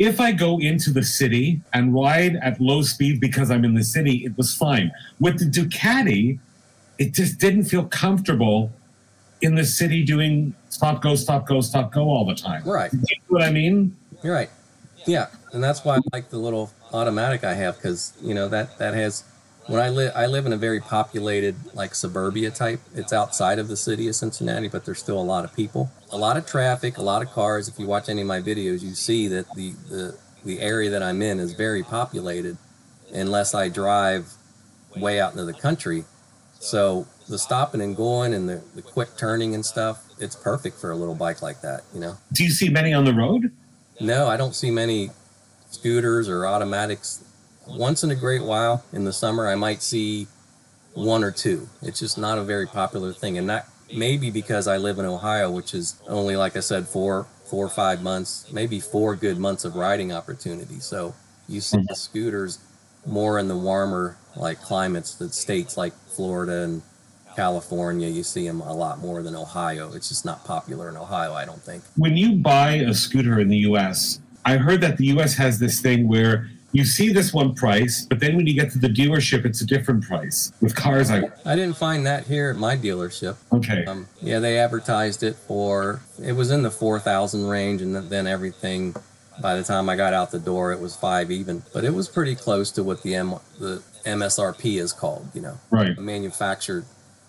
if I go into the city and ride at low speed because I'm in the city, it was fine. With the Ducati, it just didn't feel comfortable in the city doing stop, go, stop, go, stop, go all the time. Right. You know what I mean? You're right. Yeah. And that's why I like the little automatic I have, because, you know, that has, when I live in a very populated, like, suburbia type. It's outside of the city of Cincinnati, but there's still a lot of people, a lot of traffic, a lot of cars. If you watch any of my videos, you see that the area that I'm in is very populated unless I drive way out into the country. So the stopping and going and the quick turning and stuff, it's perfect for a little bike like that, you know. Do you see many on the road? No, I don't see many scooters or automatics. Once in a great while in the summer, I might see one or two. It's just not a very popular thing. And that maybe because I live in Ohio, which is only, like I said, four or five months, maybe four good months of riding opportunity. So you see the scooters more in the warmer, like, climates, that states like Florida and California. You see them a lot more than Ohio. It's just not popular in Ohio, I don't think. When you buy a scooter in the U.S., I heard that the U.S. has this thing where you see this one price, but then when you get to the dealership, it's a different price. With cars, I didn't find that here at my dealership. Okay. Yeah, they advertised it for, it was in the $4,000 range, and then everything, by the time I got out the door, it was $5,000 even. But it was pretty close to what the MSRP is called, you know. Right. Manufactured.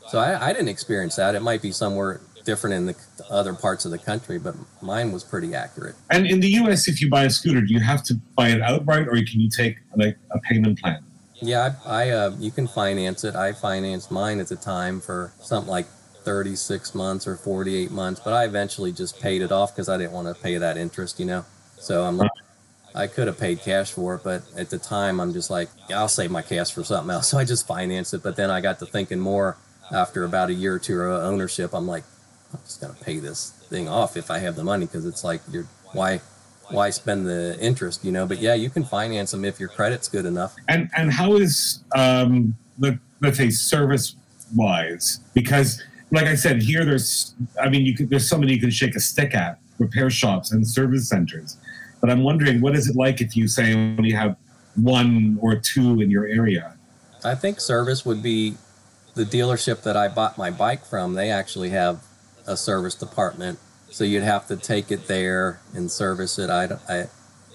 So I didn't experience that. It might be somewhere different in the other parts of the country, but mine was pretty accurate. And in the U.S., if you buy a scooter, do you have to buy it outright, or can you take, like, a payment plan? Yeah, you can finance it. I financed mine at the time for something like 36 months or 48 months, but I eventually just paid it off because I didn't want to pay that interest, you know. So I'm like, I could have paid cash for it, but at the time I'm just like, yeah, I'll save my cash for something else. So I just financed it. But then I got to thinking more after about a year or two of ownership. I'm like, I'm just going to pay this thing off if I have the money, because it's like, why spend the interest, you know? But yeah, you can finance them if your credit's good enough. And how is, let's say, service-wise? Because, like I said, here there's somebody you can shake a stick at, repair shops and service centers. But I'm wondering, what is it like if you say only have one or two in your area? I think service would be the dealership that I bought my bike from. They actually have a service department, so you'd have to take it there and service it.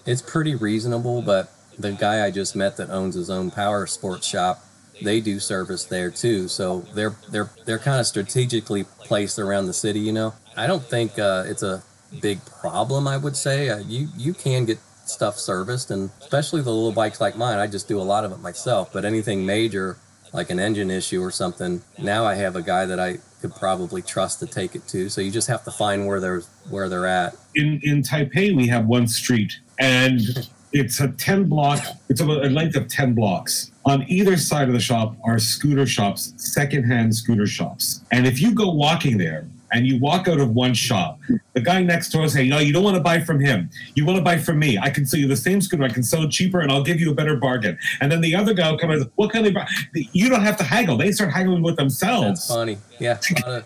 It's pretty reasonable, but the guy I just met that owns his own power sports shop, they do service there too. So they're kind of strategically placed around the city, you know. I don't think it's a big problem, I would say. You can get stuff serviced, and especially the little bikes like mine, I just do a lot of it myself. But anything major, like an engine issue or something, now I have a guy that I could probably trust to take it to. So you just have to find where they're at. In Taipei, we have one street, and it's a 10 block. It's about a length of 10 blocks. On either side of the shop are scooter shops, secondhand scooter shops. And if you go walking there, and you walk out of one shop, the guy next door is saying, no, you don't want to buy from him. You want to buy from me. I can sell you the same scooter. I can sell it cheaper, and I'll give you a better bargain. And then the other guy will come and say, what kind of bargain? You don't have to haggle. They start haggling with themselves. That's funny. Yeah, a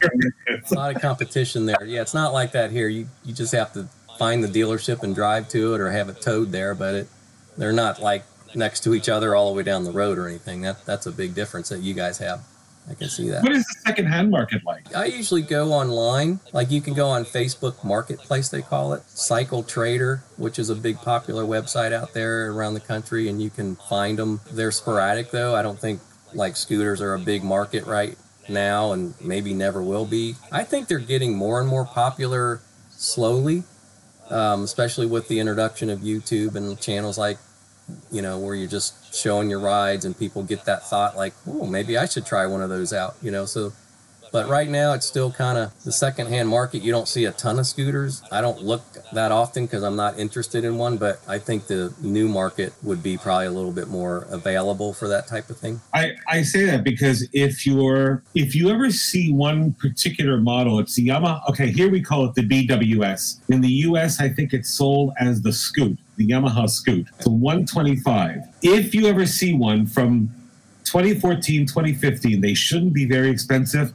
lot of competition there. Yeah, it's not like that here. You just have to find the dealership and drive to it or have it towed there, but they're not like next to each other all the way down the road or anything. That's a big difference that you guys have. I can see that. What is the secondhand market like? I usually go online. Like you can go on Facebook Marketplace, they call it. Cycle Trader, which is a big popular website out there around the country, and you can find them. They're sporadic though. I don't think like scooters are a big market right now and maybe never will be. I think they're getting more and more popular slowly, especially with the introduction of YouTube and channels like, you know, where you're just showing your rides and people get that thought like, oh, maybe I should try one of those out, you know. So, but right now it's still kind of the secondhand market. You don't see a ton of scooters. I don't look that often because I'm not interested in one, but I think the new market would be probably a little bit more available for that type of thing. I say that because if you ever see one particular model, it's the Yamaha. Okay, here we call it the BWS. In the US, I think it's sold as the Scoot. The Yamaha Scoot, the 125. If you ever see one from 2014, 2015, they shouldn't be very expensive.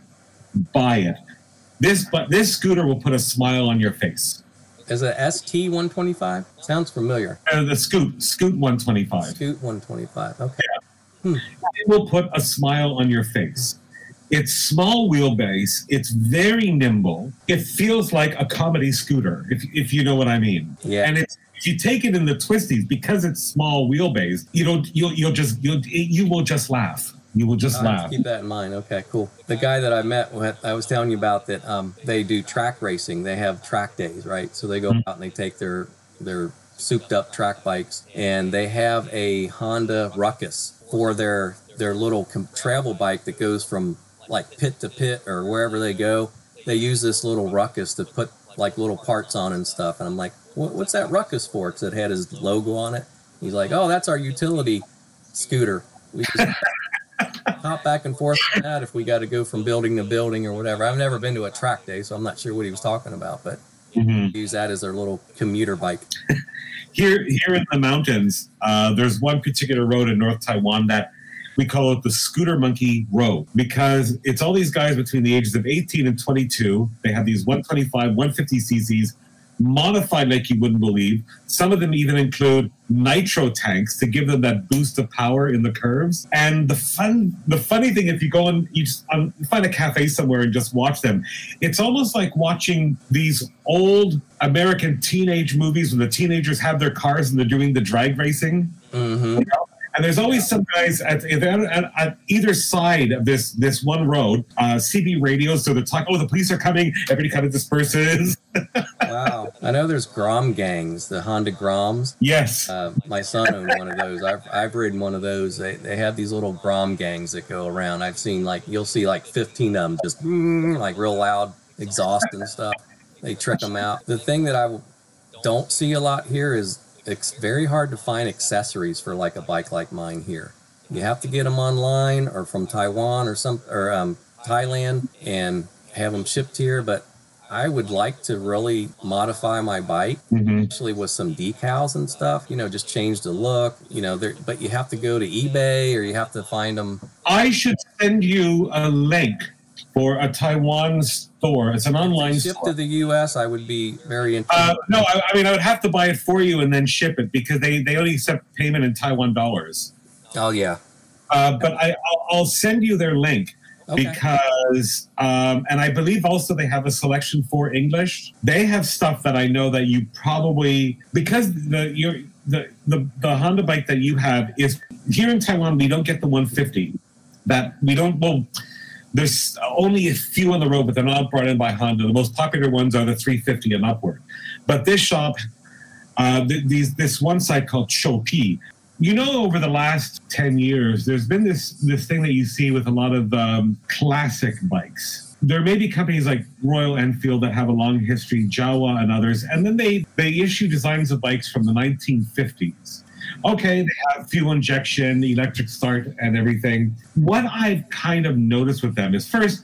Buy it. This scooter will put a smile on your face. Is it ST 125? Sounds familiar. The Scoot 125. Scoot 125. Okay. Yeah. It will put a smile on your face. It's small wheelbase. It's very nimble. It feels like a comedy scooter, if you know what I mean. Yeah. And it's. If you take it in the twisties, because it's small wheelbase, you will just laugh. You will just laugh. Keep that in mind. Okay, cool. The guy that I met, I was telling you about that. They do track racing. They have track days, right? So they go out and they take their souped up track bikes, and they have a Honda Ruckus for their little travel bike that goes from like pit to pit or wherever they go. They use this little Ruckus to put like little parts on and stuff. And I'm like, what's that Ruckus for? Because it had his logo on it. He's like, oh, that's our utility scooter. We just hop back and forth on that if we got to go from building to building or whatever. I've never been to a track day, so I'm not sure what he was talking about, but use that as their little commuter bike. Here in the mountains, there's one particular road in North Taiwan that we call it the Scooter Monkey Road, because it's all these guys between the ages of 18 and 22. They have these 125, 150 cc's, modified like you wouldn't believe. Some of them even include nitro tanks to give them that boost of power in the curves. And the funny thing, if you go and you just find a cafe somewhere and just watch them, it's almost like watching these old American teenage movies when the teenagers have their cars and they're doing the drag racing. You know? And there's always some guys at either side of this one road, CB radios, so they're talking, oh, the police are coming, everybody kind of disperses. Wow. I know there's Grom gangs, the Honda Groms. Yes. My son owned one of those. I've ridden one of those. They have these little Grom gangs that go around. I've seen like, you'll see like 15 of them just like real loud exhaust and stuff. They trick them out. The thing that I don't see a lot here is it's very hard to find accessories for like a bike like mine here. You have to get them online or from Taiwan or Thailand and have them shipped here. But I would like to really modify my bike, especially with some decals and stuff, you know, just change the look, you know, but you have to go to eBay or you have to find them. I should send you a link for a Taiwan store. It's an online store. If you ship to the U.S., I would be very interested. No, I mean, I would have to buy it for you and then ship it because they only accept payment in Taiwan dollars. Oh, yeah. But I'll send you their link. Okay. Because, and I believe also they have a selection for English. They have stuff that I know that you probably, because the Honda bike that you have is, here in Taiwan, we don't get the 150. There's only a few on the road, but they're not brought in by Honda. The most popular ones are the 350 and upward. But this shop, this one site called Shopee, you know, over the last 10 years, there's been this thing that you see with a lot of classic bikes. There may be companies like Royal Enfield that have a long history, Jawa and others, and then they issue designs of bikes from the 1950s. Okay, they have fuel injection, electric start, and everything. What I've kind of noticed with them is, first,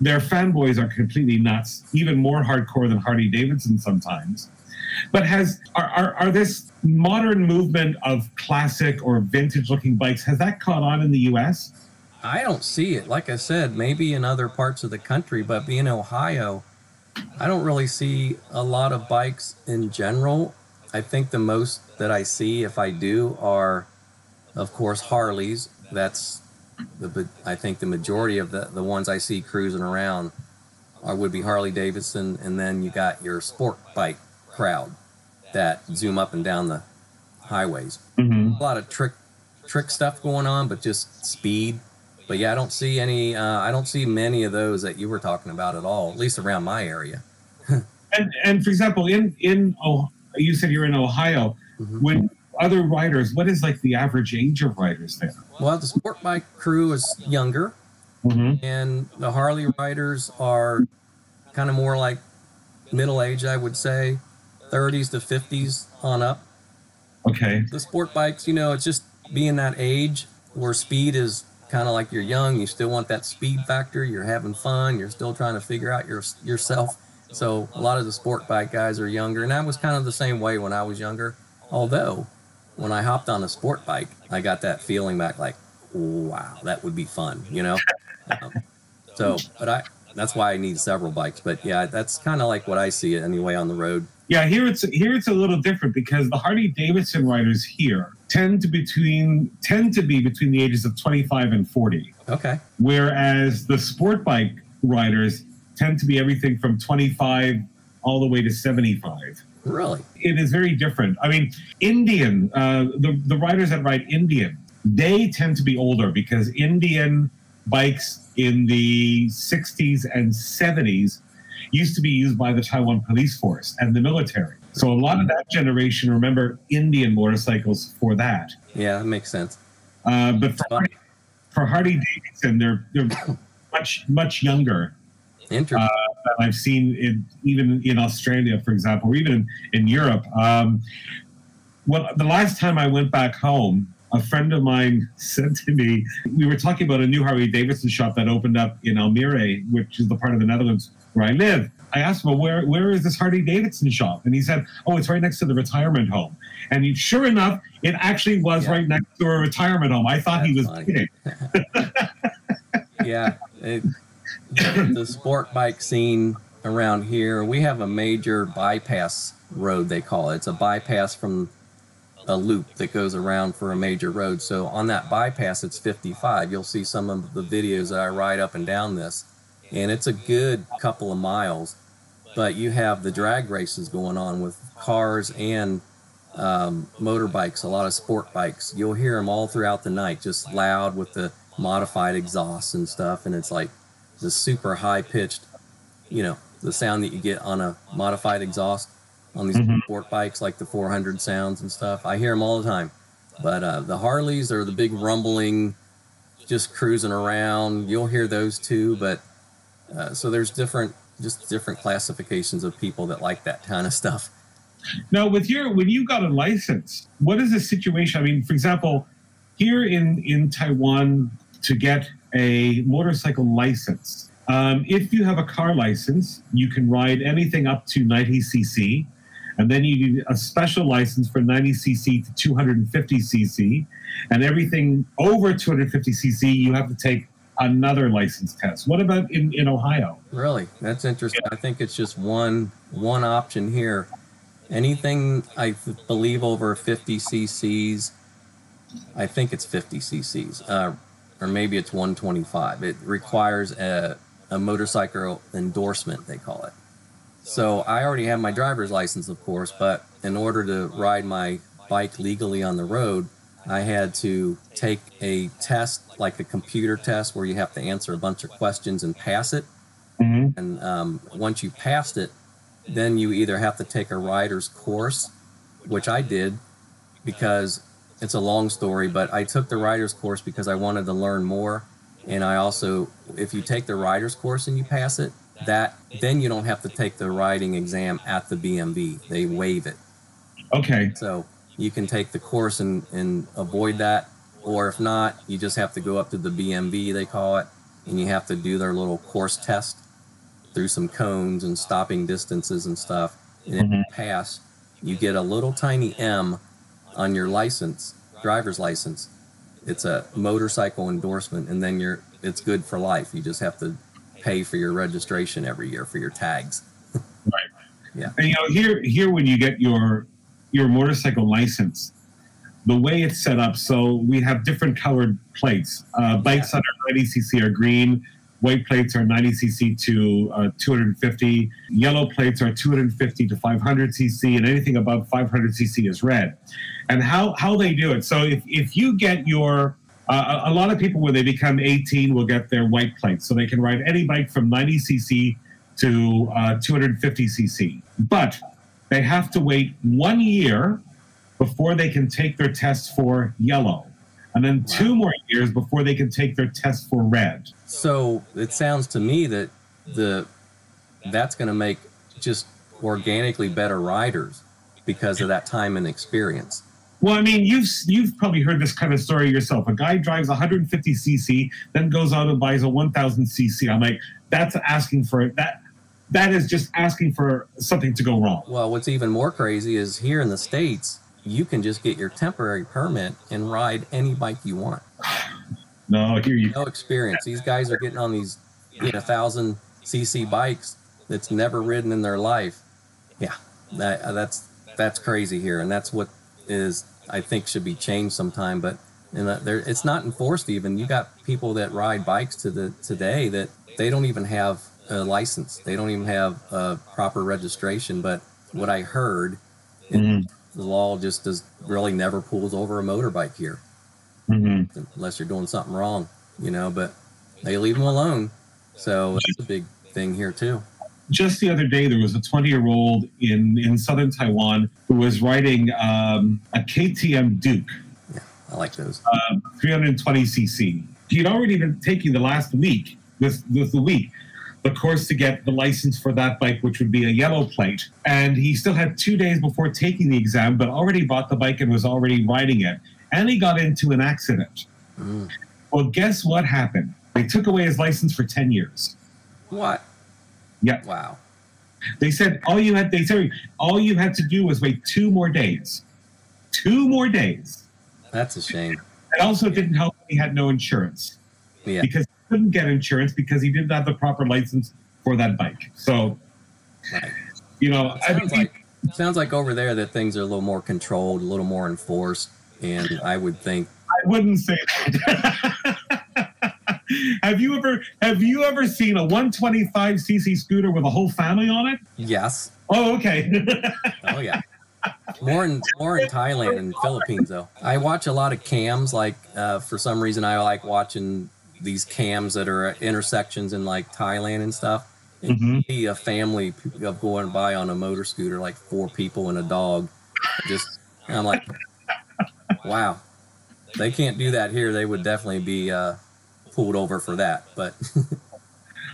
Their fanboys are completely nuts, even more hardcore than Harley Davidson sometimes. But are this modern movement of classic or vintage-looking bikes, has that caught on in the U.S.? I don't see it. Like I said, maybe in other parts of the country, but being Ohio, I don't really see a lot of bikes in general. I think the most that I see, if I do, are, of course, Harleys. That's, I think, the majority of the ones I see cruising around would be Harley Davidson, and then you got your sport bike crowd that zoom up and down the highways. Mm-hmm. A lot of trick stuff going on, but just speed. But yeah, I don't see any. I don't see many of those that you were talking about at all, at least around my area. and for example, in you said you're in Ohio. Mm-hmm. When other riders, what is like the average age of riders there? Well, the sport bike crew is younger, mm-hmm. and the Harley riders are kind of more like middle age, I would say, 30s to 50s on up. Okay. The sport bikes, you know, it's just being that age where speed is kind of like you're young, you still want that speed factor, you're having fun, you're still trying to figure out yourself. So a lot of the sport bike guys are younger, and I was kind of the same way when I was younger. Although when I hopped on a sport bike, I got that feeling back like, wow, that would be fun, you know? That's why I need several bikes. But yeah, that's kind of like what I see anyway on the road. Yeah, here it's a little different because the Harley Davidson riders here tend to be between the ages of 25 and 40. Okay. Whereas the sport bike riders tend to be everything from 25 all the way to 75. Really? It is very different. I mean, Indian, the riders that ride Indian, they tend to be older because Indian bikes in the 60s and 70s used to be used by the Taiwan police force and the military. So a lot of that generation remember Indian motorcycles for that. Yeah, that makes sense. But for Harley Davidson, they're much younger. Interesting. I've seen it even in Australia, for example, or even in Europe. The last time I went back home, a friend of mine said to me, we were talking about a new Harley Davidson shop that opened up in Almere, which is the part of the Netherlands where I live. I asked him, well, where is this Harley Davidson shop? And he said, oh, it's right next to the retirement home. And sure enough, it actually was right next to a retirement home. I thought he was kidding. Yeah. The sport bike scene around here, we have a major bypass road, they call it. It's a bypass from a loop that goes around for a major road. So on that bypass, it's 55. You'll see some of the videos that I ride up and down this, and it's a good couple of miles. But you have the drag races going on with cars and motorbikes, a lot of sport bikes. You'll hear them all throughout the night, just loud with the modified exhaust and stuff, and it's like the super high-pitched, you know, the sound that you get on a modified exhaust on these mm-hmm. sport bikes, like the 400 sounds and stuff. I hear them all the time. But the Harleys are the big rumbling, just cruising around. You'll hear those too. But so there's different classifications of people that like that kind of stuff. Now, when you got a license, what is the situation? I mean, for example, here in Taiwan, to get a motorcycle license, if you have a car license, you can ride anything up to 90cc, and then you need a special license for 90cc to 250cc, and everything over 250cc, you have to take another license test. What about in Ohio? Really? That's interesting. Yeah. I think it's just one option here. Anything, I believe, over 50cc's, I think it's 50cc's, or maybe it's 125. It requires a motorcycle endorsement, they call it. So I already have my driver's license, of course, but in order to ride my bike legally on the road, I had to take a test, like a computer test, where you have to answer a bunch of questions and pass it. Mm-hmm. And once you passed it, then you either have to take a rider's course, which I did, because it's a long story, but I took the rider's course because I wanted to learn more. And I also, if you take the rider's course and you pass it, then you don't have to take the riding exam at the BMB. They waive it. Okay. So you can take the course and avoid that. Or if not, you just have to go up to the BMB, they call it, and you have to do their little course test through some cones and stopping distances and stuff. And if you pass, you get a little tiny M on your license, driver's license. It's a motorcycle endorsement, and then it's good for life. You just have to pay for your registration every year for your tags. Right. Yeah. And you know, here when you get your motorcycle license, the way it's set up, so we have different colored plates. Bikes under 90cc are green. White plates are 90cc to 250. Yellow plates are 250 to 500cc, and anything above 500cc is red. And how they do it. So if you get your, a lot of people when they become 18 will get their white plates, so they can ride any bike from 90cc to 250cc. But they have to wait 1 year before they can take their test for yellow. And then 2 more years before they can take their test for red. So it sounds to me that that's going to make just organically better riders because of that time and experience. Well, I mean, you've probably heard this kind of story yourself. A guy drives 150cc, then goes out and buys a 1000cc. I'm like, that's asking for that. That is just asking for something to go wrong. Well, what's even more crazy is here in the States, you can just get your temporary permit and ride any bike you want. No, here you go. No experience. These guys are getting on these 1000cc bikes that's never ridden in their life. Yeah, that's crazy here, and that's what is I think should be changed sometime. But it's not enforced even. You got people that ride bikes today that they don't even have a license. They don't even have a proper registration. But what I heard. The law just really never pulls over a motorbike here, unless you're doing something wrong, you know, but they leave them alone. So that's a big thing here too. Just the other day, there was a 20-year-old in southern Taiwan who was riding a KTM Duke. Yeah, I like those. 320cc. He'd already been taking the last week, the course to get the license for that bike, which would be a yellow plate. And he still had 2 days before taking the exam, but already bought the bike and was already riding it. And he got into an accident. Well, guess what happened? They took away his license for 10 years. What? Yeah. Wow. They said, all you had to do was wait 2 more days. 2 more days. That's a shame. It also didn't help. He had no insurance. Yeah. Because couldn't get insurance because he didn't have the proper license for that bike. So, you know, it sounds like over there that things are a little more controlled, a little more enforced, and I would think I wouldn't say that. Have you ever seen a 125cc scooter with a whole family on it? Yes. Oh, okay. Oh yeah. More in Thailand and Philippines though. I watch a lot of cams. Like for some reason, I like watching these cams that are at intersections in like Thailand and stuff, and you see a family of going by on a motor scooter, like 4 people and a dog. And I'm like, wow, they can't do that here. They would definitely be pulled over for that. But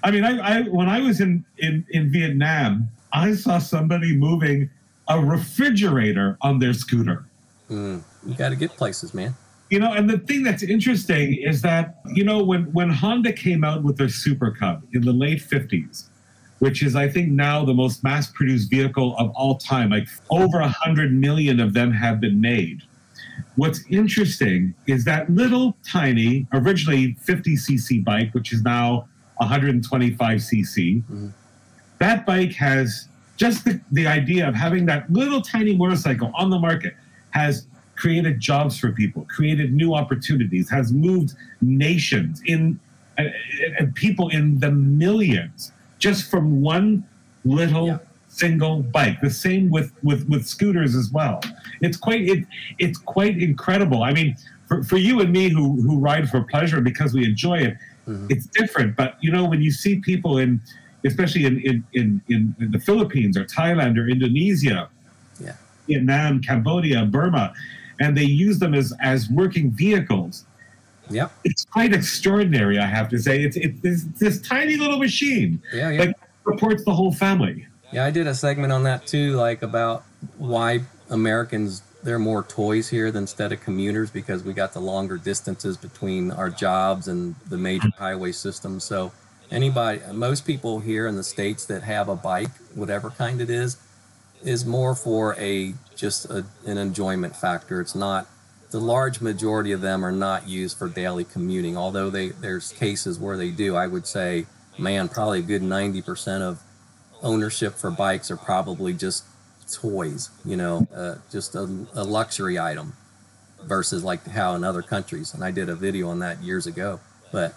I mean, when I was in Vietnam, I saw somebody moving a refrigerator on their scooter. You got to get places, man. You know, and the thing that's interesting is that, you know, when Honda came out with their Super Cub in the late 50s, which is, I think, now the most mass-produced vehicle of all time, like over 100 million of them have been made. What's interesting is that little tiny, originally 50cc bike, which is now 125cc, that bike has just the idea of having that little tiny motorcycle on the market has created jobs for people, created new opportunities, has moved nations in and people in the millions just from one little single bike. The same with scooters as well. It's quite incredible. I mean, for you and me who ride for pleasure because we enjoy it, it's different. But you know, when you see people especially in the Philippines or Thailand or Indonesia, Vietnam, Cambodia, Burma. And they use them as working vehicles. Yeah, it's quite extraordinary, I have to say. It's this tiny little machine that supports the whole family. Yeah, I did a segment on that too, like about why Americans there are more toys here than instead of commuters because we got the longer distances between our jobs and the major highway system. So anybody, most people here in the States that have a bike, whatever kind it is more for a just an enjoyment factor. It's not, the large majority of them are not used for daily commuting, although there's cases where they do. I would say, man, probably a good 90% of ownership for bikes are probably just toys, you know, just a luxury item versus like how in other countries. And I did a video on that years ago. But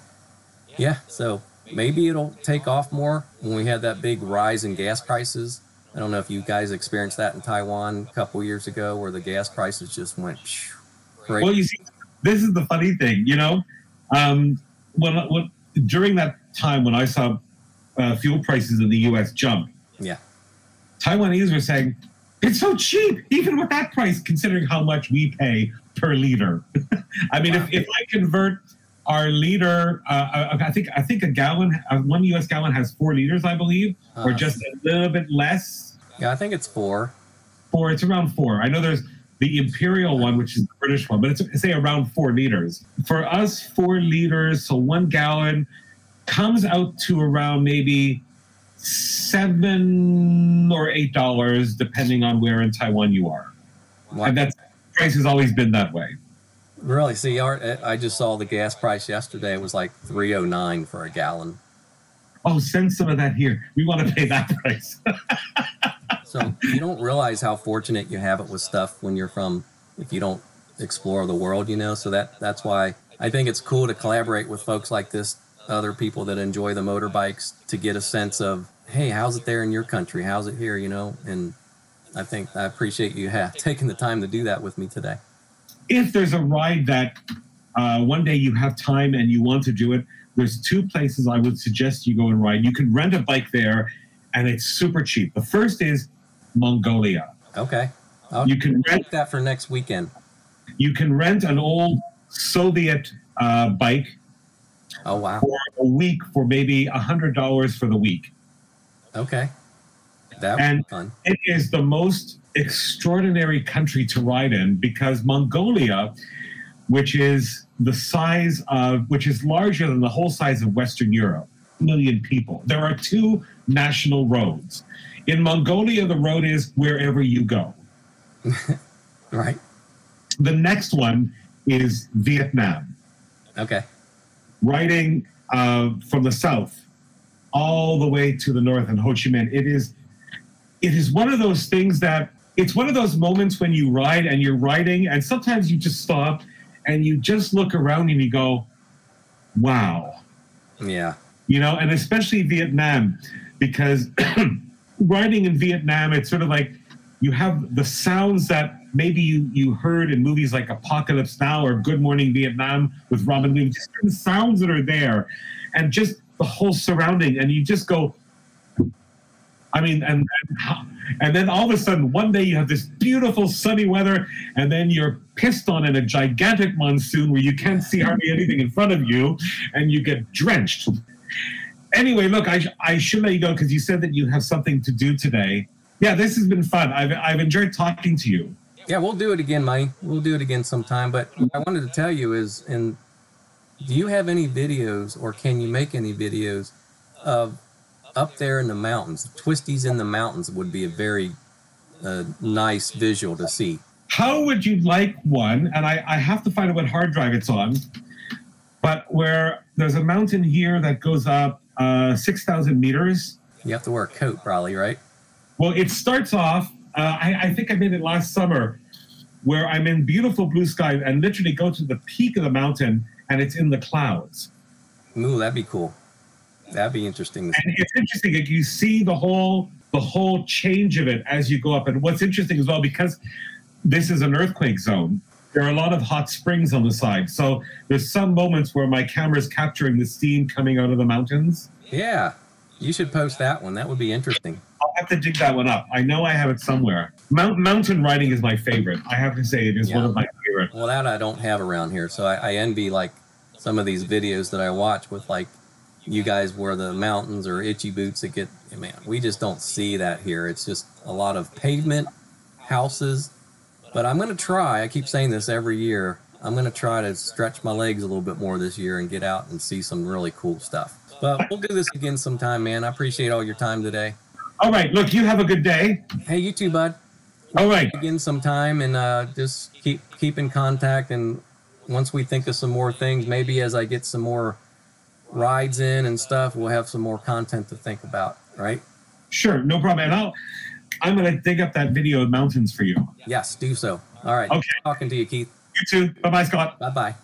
yeah, so maybe it'll take off more when we had that big rise in gas prices. I don't know if you guys experienced that in Taiwan a couple years ago where the gas prices just went crazy. Well, you see, this is the funny thing, you know, when during that time when I saw fuel prices in the U.S. jump, yeah, Taiwanese were saying, it's so cheap, even with that price, considering how much we pay per liter. I mean, wow. if I convert our liter, I think a gallon, one U.S. gallon has 4 liters, I believe, or just a little bit less. Yeah, I think it's four. It's around four. I know there's the imperial one, which is the British one, but it's say around 4 liters. For us, 4 liters, so 1 gallon comes out to around maybe $7 or $8, depending on where in Taiwan you are. Wow. And that price has always been that way. Really? See, I just saw the gas price yesterday. It was like $3.09 for a gallon. Oh, send some of that here. We want to pay that price. So you don't realize how fortunate you have it with stuff when you're from, if you don't explore the world, you know. So that's why I think it's cool to collaborate with folks like this, other people that enjoy the motorbikes, to get a sense of, hey, how's it there in your country? How's it here, you know? And I think I appreciate you taking the time to do that with me today. If there's a ride that one day you have time and you want to do it, there's two places I would suggest you go and ride. You can rent a bike there, and it's super cheap. The first is Mongolia. Okay. You can rent that for next weekend. You can rent an old Soviet bike. Oh, wow. For a week, for maybe $100 for the week. Okay. That would be fun. It is the most extraordinary country to ride in, because Mongolia, which is larger than the whole size of Western Europe, a million people. There are two national roads. In Mongolia, the road is wherever you go. Right. The next one is Vietnam. Okay. Riding from the south all the way to the north in Ho Chi Minh. It is one of those things that, it's one of those moments when you ride and you're riding and sometimes you just stop and you just look around and you go, wow. Yeah. You know, and especially Vietnam, because riding in Vietnam, it's sort of like you have the sounds that maybe you heard in movies like Apocalypse Now or Good Morning Vietnam with Robin Williams, just the sounds that are there and just the whole surrounding. And you just go, I mean, and then all of a sudden, one day you have this beautiful sunny weather and then you're pissed on in a gigantic monsoon where you can't see hardly anything in front of you and you get drenched. Anyway, look, I should let you go because you said that you have something to do today. Yeah, this has been fun. I've enjoyed talking to you. Yeah, we'll do it again, Mike. We'll do it again sometime. But what I wanted to tell you is, and do you have any videos, or can you make any videos of up there in the mountains? Twisties in the mountains would be a very nice visual to see. How would you like one? And I have to find out what hard drive it's on. But where there's a mountain here that goes up 6,000 meters. You have to wear a coat probably, right? Well, it starts off. I think I did it last summer, where I'm in beautiful blue sky and literally go to the peak of the mountain and it's in the clouds. Ooh, that'd be cool. That'd be interesting. And it's interesting. You see the whole change of it as you go up. And what's interesting as well, because this is an earthquake zone, there are a lot of hot springs on the side. So there's some moments where my camera's capturing the steam coming out of the mountains. Yeah. You should post that one. That would be interesting. I'll have to dig that one up. I know I have it somewhere. Mountain riding is my favorite. I have to say it is one of my favorite. Well, that I don't have around here. So I envy like some of these videos that I watch with like you guys wear the mountains or Itchy Boots that get, man, we just don't see that here. It's just a lot of pavement, houses, But I'm going to try. I keep saying this every year. I'm going to try to stretch my legs a little bit more this year and get out and see some really cool stuff. But we'll do this again sometime, man. I appreciate all your time today. All right. Look, you have a good day. Hey, you too, bud. All right. Again sometime, and just keep in contact. And once we think of some more things, maybe as I get some more rides in and stuff, we'll have some more content to think about, right? Sure. No problem. And I'm going to dig up that video of mountains for you. Yes, do so. All right. Okay. Talking to you, Keith. You too. Bye-bye, Scott. Bye-bye.